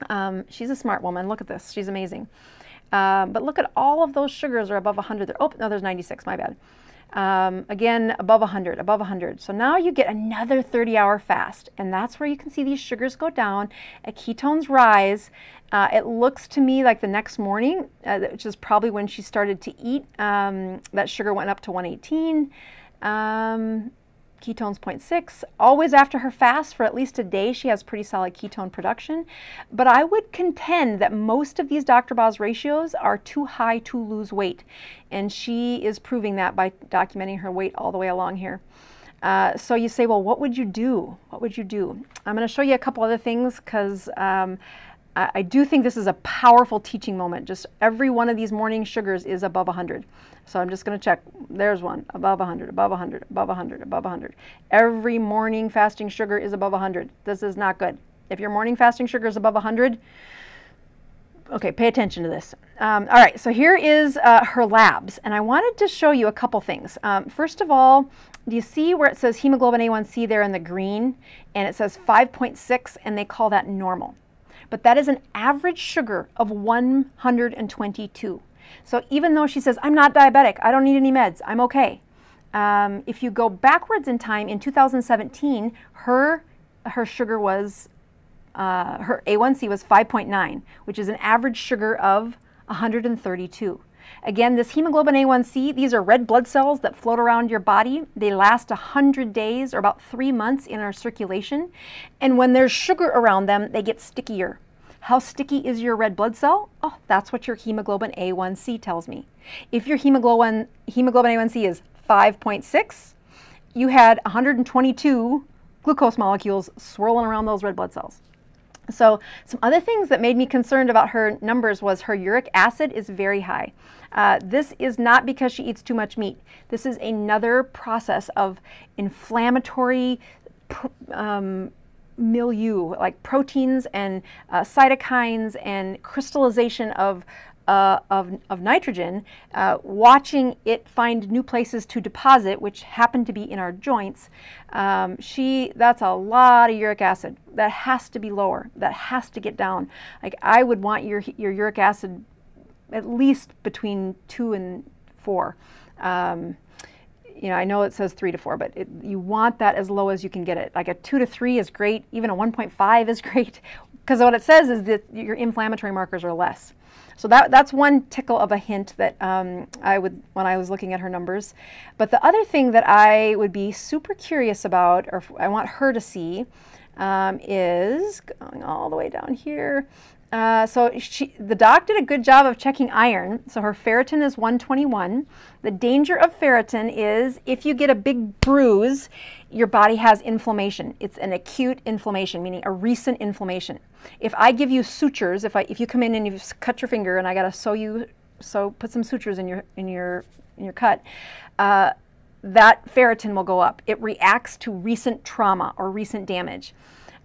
Um, she's a smart woman. Look at this. She's amazing. Um, but look at all of those sugars are above one hundred. They're, oh no, there's ninety-six. My bad. Um, again, above one hundred, above one hundred. So now you get another thirty-hour fast, and that's where you can see these sugars go down, ketones rise. Uh, it looks to me like the next morning, uh, which is probably when she started to eat, um, that sugar went up to one eighteen, um, ketones zero point six. Always after her fast for at least a day, she has pretty solid ketone production. But I would contend that most of these Doctor Boz ratios are too high to lose weight. And she is proving that by documenting her weight all the way along here. Uh, so you say, well, what would you do? What would you do? I'm going to show you a couple other things because um, I, I do think this is a powerful teaching moment. Just every one of these morning sugars is above one hundred. So I'm just going to check. There's one, above one hundred, above one hundred, above one hundred, above one hundred. Every morning fasting sugar is above one hundred. This is not good. If your morning fasting sugar is above one hundred, okay, pay attention to this. Um, all right, so here is uh, her labs, and I wanted to show you a couple things. Um, first of all, do you see where it says hemoglobin A one C there in the green, and it says five point six, and they call that normal. But that is an average sugar of one hundred twenty-two. So even though she says, I'm not diabetic, I don't need any meds, I'm okay. Um, if you go backwards in time, in two thousand seventeen, her, her sugar was Uh, her A one C was five point nine, which is an average sugar of one hundred thirty-two. Again, this hemoglobin A one C, these are red blood cells that float around your body. They last one hundred days or about three months in our circulation. And when there's sugar around them, they get stickier. How sticky is your red blood cell? Oh, that's what your hemoglobin A one C tells me. If your hemoglobin, hemoglobin A one C is five point six, you had one hundred twenty-two glucose molecules swirling around those red blood cells. So some other things that made me concerned about her numbers was her uric acid is very high. Uh, this is not because she eats too much meat. This is another process of inflammatory um, milieu, like proteins and uh, cytokines and crystallization of Uh, of, of nitrogen, uh, watching it find new places to deposit, which happen to be in our joints. Um, she, that's a lot of uric acid. That has to be lower. That has to get down. Like I would want your your uric acid at least between two and four. Um, you know, I know it says three to four, but it, you want that as low as you can get it. Like a two to three is great. Even a one point five is great, because what it says is that your inflammatory markers are less. So that, that's one tickle of a hint that um, I would, when I was looking at her numbers. But the other thing that I would be super curious about, or I want her to see, um, is going all the way down here. Uh, so she, the doc did a good job of checking iron. So her ferritin is one twenty-one. The danger of ferritin is if you get a big bruise, your body has inflammation. It's an acute inflammation, meaning a recent inflammation. If I give you sutures, if I if you come in and you cut your finger and I gotta sew you, so put some sutures in your in your in your cut, uh, that ferritin will go up. It reacts to recent trauma or recent damage.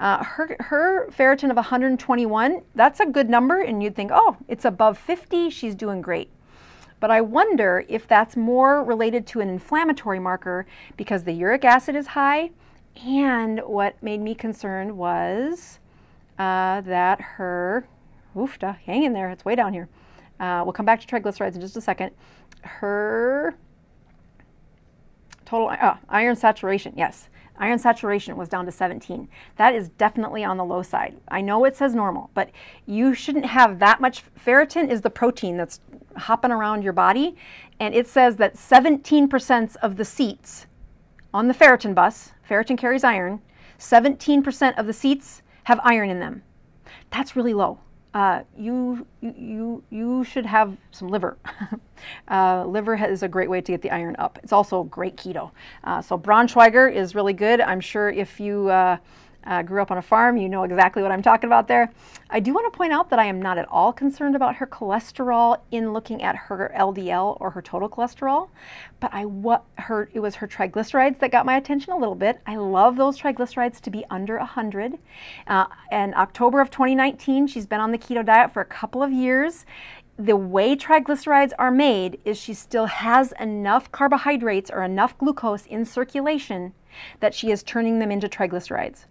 Uh, her, her ferritin of one hundred twenty-one, that's a good number, and you'd think, oh, it's above fifty, she's doing great. But I wonder if that's more related to an inflammatory marker because the uric acid is high, and what made me concerned was uh, that her, oofta, hang in there, it's way down here. Uh, we'll come back to triglycerides in just a second. Her total uh, iron saturation, yes. Iron saturation was down to seventeen. That is definitely on the low side. I know it says normal, but you shouldn't have that much. Ferritin is the protein that's hopping around your body, and it says that seventeen percent of the seats on the ferritin bus, ferritin carries iron, seventeen percent of the seats have iron in them. That's really low. Uh, you, you, you should have some liver. uh, liver is a great way to get the iron up. It's also great keto. Uh, so Braunschweiger is really good. I'm sure if you uh, uh, grew up on a farm, you know exactly what I'm talking about there. I do want to point out that I am not at all concerned about her cholesterol in looking at her L D L or her total cholesterol, but I what her it was her triglycerides that got my attention a little bit. I love those triglycerides to be under one hundred. Uh, and October of twenty nineteen, she's been on the keto diet for a couple of years. The way triglycerides are made is she still has enough carbohydrates or enough glucose in circulation that she is turning them into triglycerides.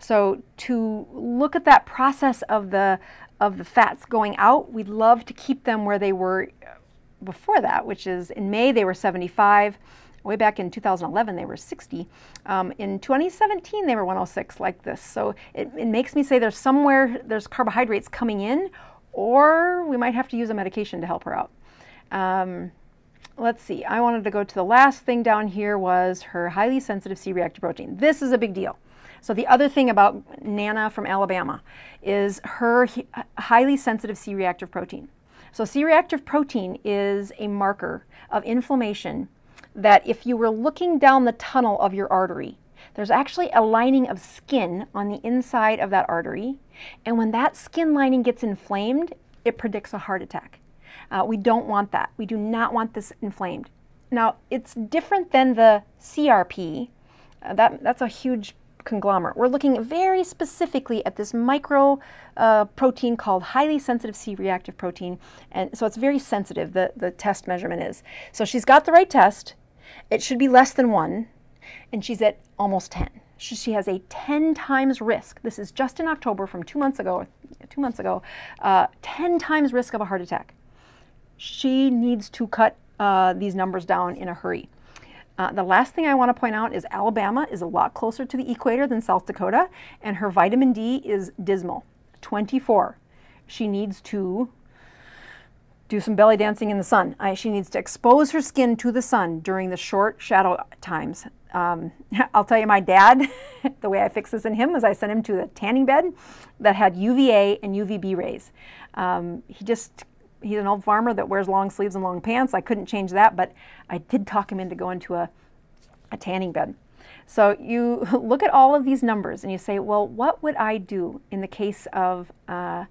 So to look at that process of the of the fats going out, we'd love to keep them where they were before that, which is in May they were seventy-five. Way back in two thousand eleven they were sixty. Um, in twenty seventeen they were one oh six, like this. So it, it makes me say there's somewhere there's carbohydrates coming in, or we might have to use a medication to help her out. Um, Let's see, I wanted to go to the last thing down here was her highly sensitive C reactive protein. This is a big deal. So the other thing about Nana from Alabama is her highly sensitive C reactive protein. So C reactive protein is a marker of inflammation that if you were looking down the tunnel of your artery, there's actually a lining of skin on the inside of that artery. And when that skin lining gets inflamed, it predicts a heart attack. Uh, we don't want that. We do not want this inflamed. Now, it's different than the C R P. Uh, that, that's a huge conglomerate. We're looking very specifically at this micro uh, protein called highly sensitive C reactive protein. And so it's very sensitive, the, the test measurement is. So she's got the right test. It should be less than one. And she's at almost ten. She, she has a ten times risk. This is just in October from two months ago, two months ago, uh, ten times risk of a heart attack. She needs to cut uh, these numbers down in a hurry. Uh, the last thing I want to point out is Alabama is a lot closer to the equator than South Dakota, and her vitamin D is dismal, twenty-four. She needs to do some belly dancing in the sun. I, she needs to expose her skin to the sun during the short shadow times. Um, I'll tell you, my dad, the way I fix this in him is I sent him to a tanning bed that had U V A and U V B rays. Um, he just, he's an old farmer that wears long sleeves and long pants. I couldn't change that, but I did talk him into going to a, a tanning bed. So you look at all of these numbers and you say, well, what would I do in the case of uh,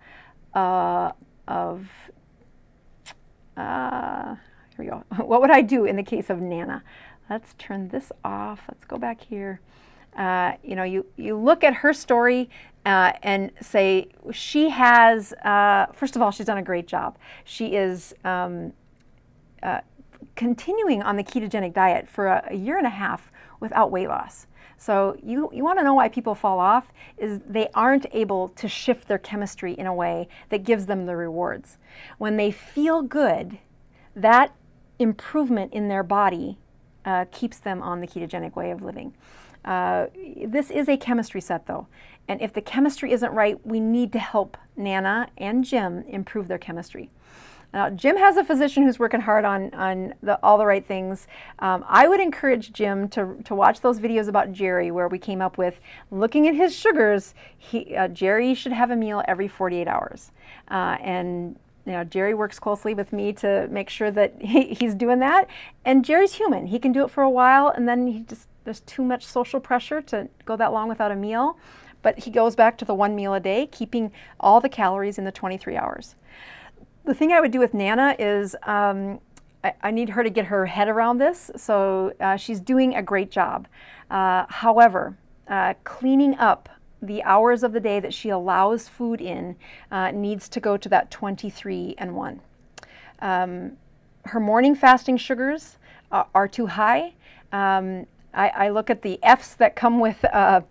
uh, of uh, here we go. What would I do in the case of Nana? Let's turn this off. Let's go back here. Uh, you know, you you look at her story uh, and say she has. Uh, first of all, she's done a great job. She is. Um, uh, continuing on the ketogenic diet for a, a year and a half without weight loss. So you, you want to know why people fall off is they aren't able to shift their chemistry in a way that gives them the rewards. When they feel good, that improvement in their body uh, keeps them on the ketogenic way of living. Uh, this is a chemistry set though, and if the chemistry isn't right, we need to help Nana and Jim improve their chemistry. Now, Jim has a physician who's working hard on, on the, all the right things. Um, I would encourage Jim to, to watch those videos about Jerry where we came up with looking at his sugars, he, uh, Jerry should have a meal every forty-eight hours. Uh, and you know, Jerry works closely with me to make sure that he, he's doing that. And Jerry's human. He can do it for a while, and then he just there's too much social pressure to go that long without a meal. But he goes back to the one meal a day, keeping all the calories in the twenty-three hours. The thing I would do with Nana is um, I, I need her to get her head around this, so uh, she's doing a great job. Uh, however, uh, cleaning up the hours of the day that she allows food in uh, needs to go to that twenty-three and one. Um, her morning fasting sugars uh, are too high. Um, I, I look at the F's that come with uh,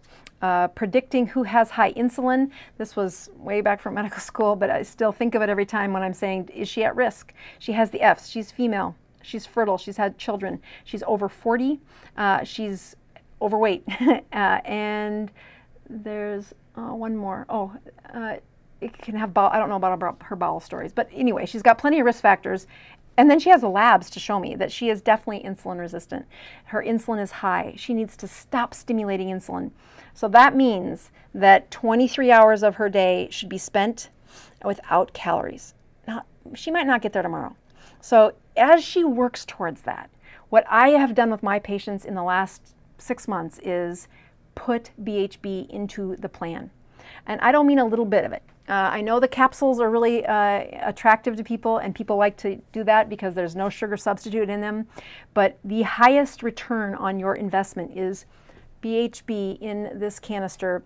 Uh, predicting who has high insulin. This was way back from medical school, but I still think of it every time when I'm saying, is she at risk? She has the F's. She's female. She's fertile. She's had children. She's over forty. Uh, she's overweight. uh, and there's uh, one more. Oh, uh, it can have bowel. I don't know about, about her bowel stories, but anyway, she's got plenty of risk factors. And then she has labs to show me that she is definitely insulin resistant. Her insulin is high. She needs to stop stimulating insulin. So that means that twenty-three hours of her day should be spent without calories. Now, she might not get there tomorrow. So as she works towards that, what I have done with my patients in the last six months is put B H B into the plan. And I don't mean a little bit of it. Uh, I know the capsules are really uh, attractive to people, and people like to do that because there's no sugar substitute in them. But the highest return on your investment is B H B in this canister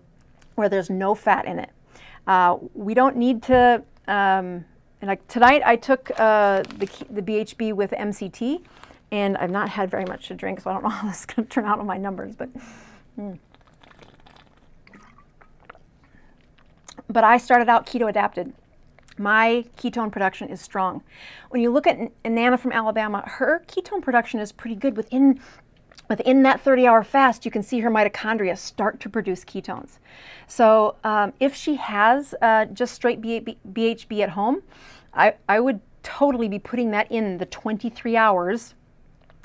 where there's no fat in it. Uh, we don't need to, um, and like tonight I took uh, the, the B H B with M C T, and I've not had very much to drink, so I don't know how this is going to turn out on my numbers, but... Mm. But I started out keto adapted. My ketone production is strong. When you look at Nana from Alabama, her ketone production is pretty good. Within, within that thirty-hour fast, you can see her mitochondria start to produce ketones. So um, if she has uh, just straight B H B at home, I, I would totally be putting that in the twenty-three hours.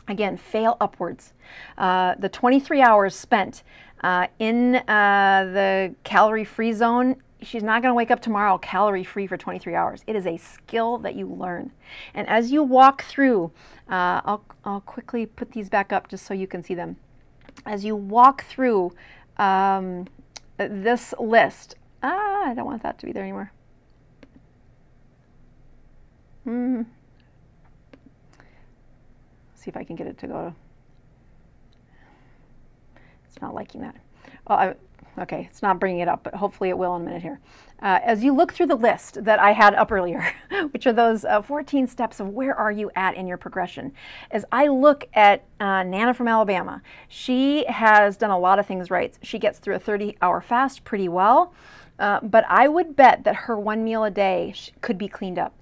Again, fail upwards. Uh, the twenty-three hours spent uh, in uh, the calorie-free zone, she's not going to wake up tomorrow calorie-free for twenty-three hours. It is a skill that you learn. And as you walk through, uh, I'll, I'll quickly put these back up just so you can see them. As you walk through um, this list, ah, I don't want that to be there anymore. Hmm. See if I can get it to go. It's not liking that. Well, I, Okay, it's not bringing it up, but hopefully it will in a minute here. Uh, as you look through the list that I had up earlier, which are those uh, fourteen steps of where are you at in your progression, as I look at uh, Nana from Alabama, she has done a lot of things right. She gets through a thirty-hour fast pretty well, uh, but I would bet that her one meal a day could be cleaned up.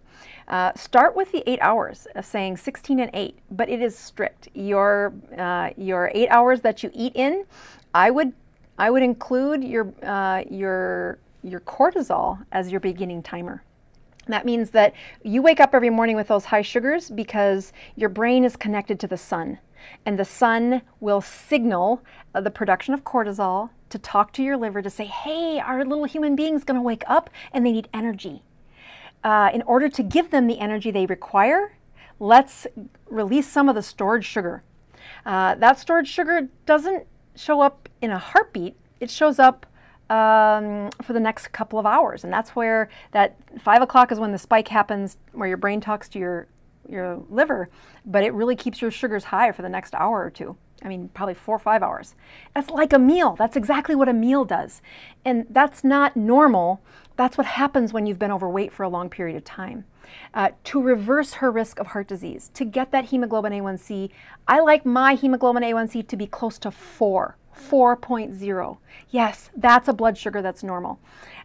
Uh, start with the eight hours of saying sixteen and eight, but it is strict. Your, uh, your eight hours that you eat in, I would I would include your, uh, your, your cortisol as your beginning timer. That means that you wake up every morning with those high sugars because your brain is connected to the sun, and the sun will signal the production of cortisol to talk to your liver to say, hey, our little human being's going to wake up and they need energy. Uh, in order to give them the energy they require, let's release some of the stored sugar. Uh, that stored sugar doesn't show up in a heartbeat. It shows up Um, for the next couple of hours, and that's where that five o'clock is when the spike happens, where your brain talks to your your liver, but it really keeps your sugars high for the next hour or two. I mean, probably four or five hours. That's like a meal. That's exactly what a meal does, and that's not normal. That's what happens when you've been overweight for a long period of time. Uh, to reverse her risk of heart disease, to get that hemoglobin A one C, I like my hemoglobin A one C to be close to four. four point oh. Yes, that's a blood sugar that's normal.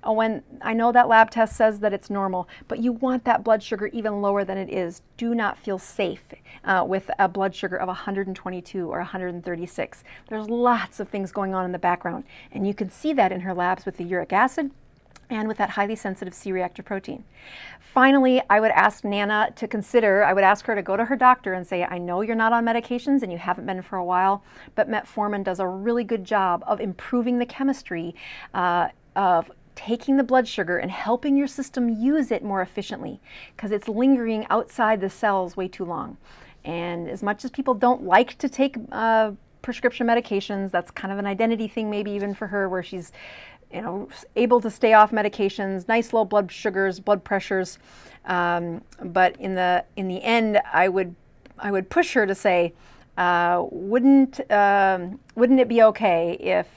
When I know that lab test says that it's normal, but you want that blood sugar even lower than it is. Do not feel safe uh, with a blood sugar of one hundred twenty-two or one hundred thirty-six. There's lots of things going on in the background, and you can see that in her labs with the uric acid and with that highly sensitive C reactive protein. Finally, I would ask Nana to consider, I would ask her to go to her doctor and say, I know you're not on medications and you haven't been for a while, but metformin does a really good job of improving the chemistry uh, of taking the blood sugar and helping your system use it more efficiently, because it's lingering outside the cells way too long. And as much as people don't like to take uh, prescription medications, that's kind of an identity thing maybe even for her, where she's you know, able to stay off medications, nice low blood sugars, blood pressures. Um, but in the in the end, I would I would push her to say, uh, wouldn't um, wouldn't it be okay if?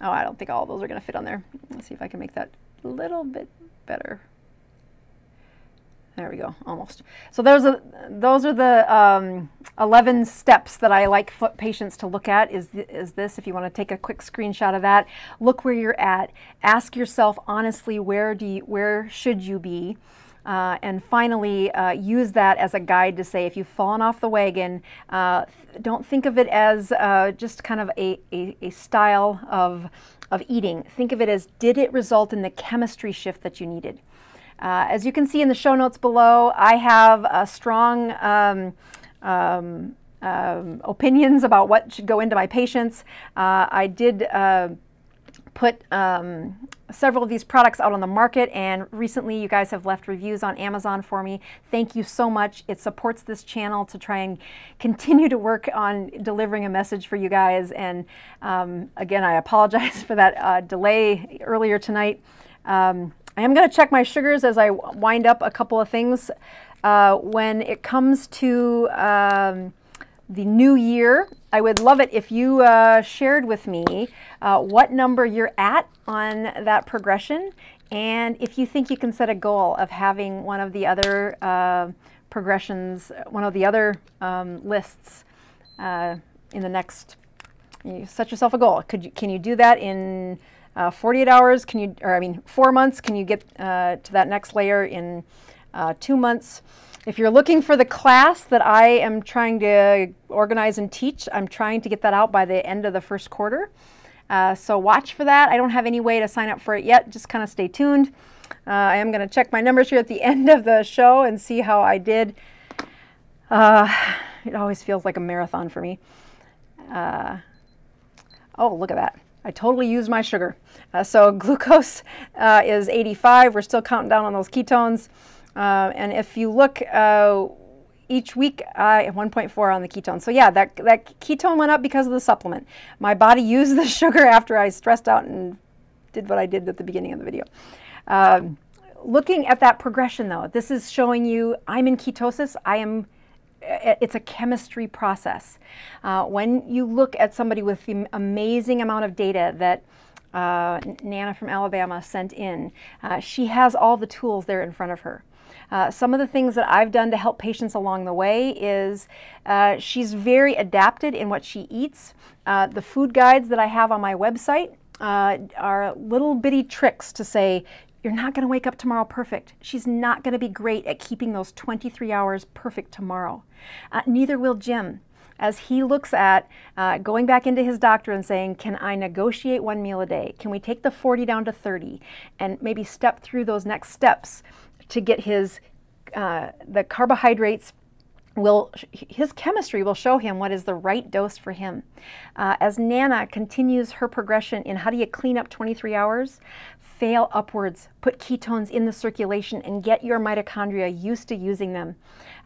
Oh, I don't think all of those are going to fit on there. Let's see if I can make that a little bit better. There we go, almost. So those are those are the um, eleven steps that I like for patients to look at. Is th- is this? If you want to take a quick screenshot of that, look where you're at. Ask yourself honestly, where do you, where should you be? Uh, and finally, uh, use that as a guide to say, if you've fallen off the wagon, uh, don't think of it as uh, just kind of a, a, a style of of eating. Think of it as, did it result in the chemistry shift that you needed? Uh, as you can see in the show notes below, I have a strong um, um, um, opinions about what should go into my patients. Uh, I did uh, put um, several of these products out on the market, and recently you guys have left reviews on Amazon for me. Thank you so much. It supports this channel to try and continue to work on delivering a message for you guys. And um, again, I apologize for that uh, delay earlier tonight. Um, I am going to check my sugars as I wind up a couple of things. Uh, when it comes to um, the new year, I would love it if you uh, shared with me uh, what number you're at on that progression, and if you think you can set a goal of having one of the other uh, progressions, one of the other um, lists uh, in the next. You set yourself a goal. Could you, can you do that in? Uh, forty-eight hours, can you, or I mean, four months, can you get uh, to that next layer in uh, two months? If you're looking for the class that I am trying to organize and teach, I'm trying to get that out by the end of the first quarter. Uh, so watch for that. I don't have any way to sign up for it yet. Just kind of stay tuned. Uh, I am going to check my numbers here at the end of the show and see how I did. Uh, it always feels like a marathon for me. Uh, oh, look at that. I totally used my sugar. Uh, so glucose uh, is eighty-five. We're still counting down on those ketones. Uh, and if you look uh, each week, I have one point four on the ketone. So yeah, that, that ketone went up because of the supplement. My body used the sugar after I stressed out and did what I did at the beginning of the video. Um, looking at that progression though, this is showing you I'm in ketosis. I am. It's a chemistry process. Uh, when you look at somebody with the amazing amount of data that uh, Nana from Alabama sent in, uh, she has all the tools there in front of her. Uh, some of the things that I've done to help patients along the way is uh, she's very adapted in what she eats. Uh, the food guides that I have on my website uh, are little bitty tricks to say, you're not going to wake up tomorrow perfect. She's not going to be great at keeping those twenty-three hours perfect tomorrow. Uh, neither will Jim, as he looks at uh, going back into his doctor and saying, can I negotiate one meal a day? Can we take the forty down to thirty and maybe step through those next steps to get his uh, the carbohydrates will, his chemistry will show him what is the right dose for him. Uh, as Nana continues her progression in how do you clean up twenty-three hours, fail upwards, put ketones in the circulation and get your mitochondria used to using them.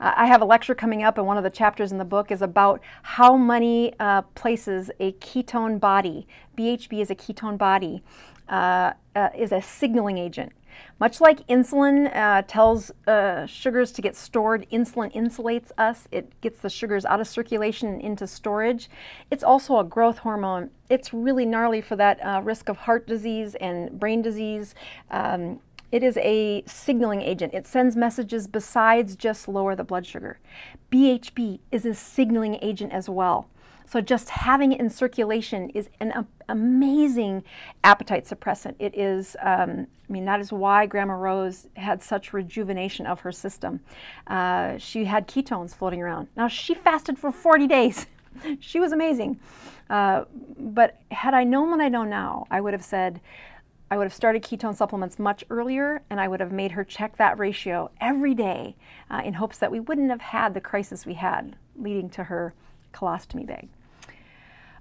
Uh, I have a lecture coming up, and one of the chapters in the book is about how many uh, places a ketone body, B H B is a ketone body, uh, uh, is a signaling agent. Much like insulin uh, tells uh, sugars to get stored, insulin insulates us. It gets the sugars out of circulation and into storage. It's also a growth hormone. It's really gnarly for that uh, risk of heart disease and brain disease. Um, it is a signaling agent. It sends messages besides just lower the blood sugar. B H B is a signaling agent as well. So just having it in circulation is an um, amazing appetite suppressant. It is, um, I mean, that is why Grandma Rose had such rejuvenation of her system. Uh, she had ketones floating around. Now, she fasted for forty days. She was amazing. Uh, but had I known what I know now, I would have said, I would have started ketone supplements much earlier, and I would have made her check that ratio every day uh, in hopes that we wouldn't have had the crisis we had leading to her colostomy bag.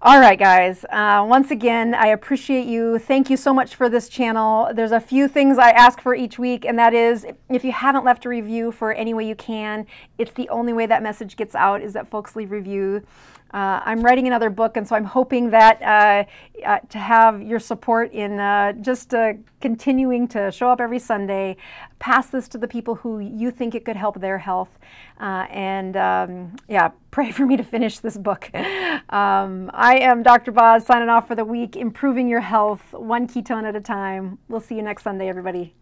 All right, guys, uh, once again, I appreciate you. Thank you so much for this channel. There's a few things I ask for each week, and that is, if you haven't left a review for Any Way You Can, it's the only way that message gets out is that folks leave review. Uh, I'm writing another book, and so I'm hoping that uh, uh, to have your support in uh, just uh, continuing to show up every Sunday, pass this to the people who you think it could help their health, uh, and um, yeah, pray for me to finish this book. Um, I am Doctor Boz signing off for the week, improving your health one ketone at a time. We'll see you next Sunday, everybody.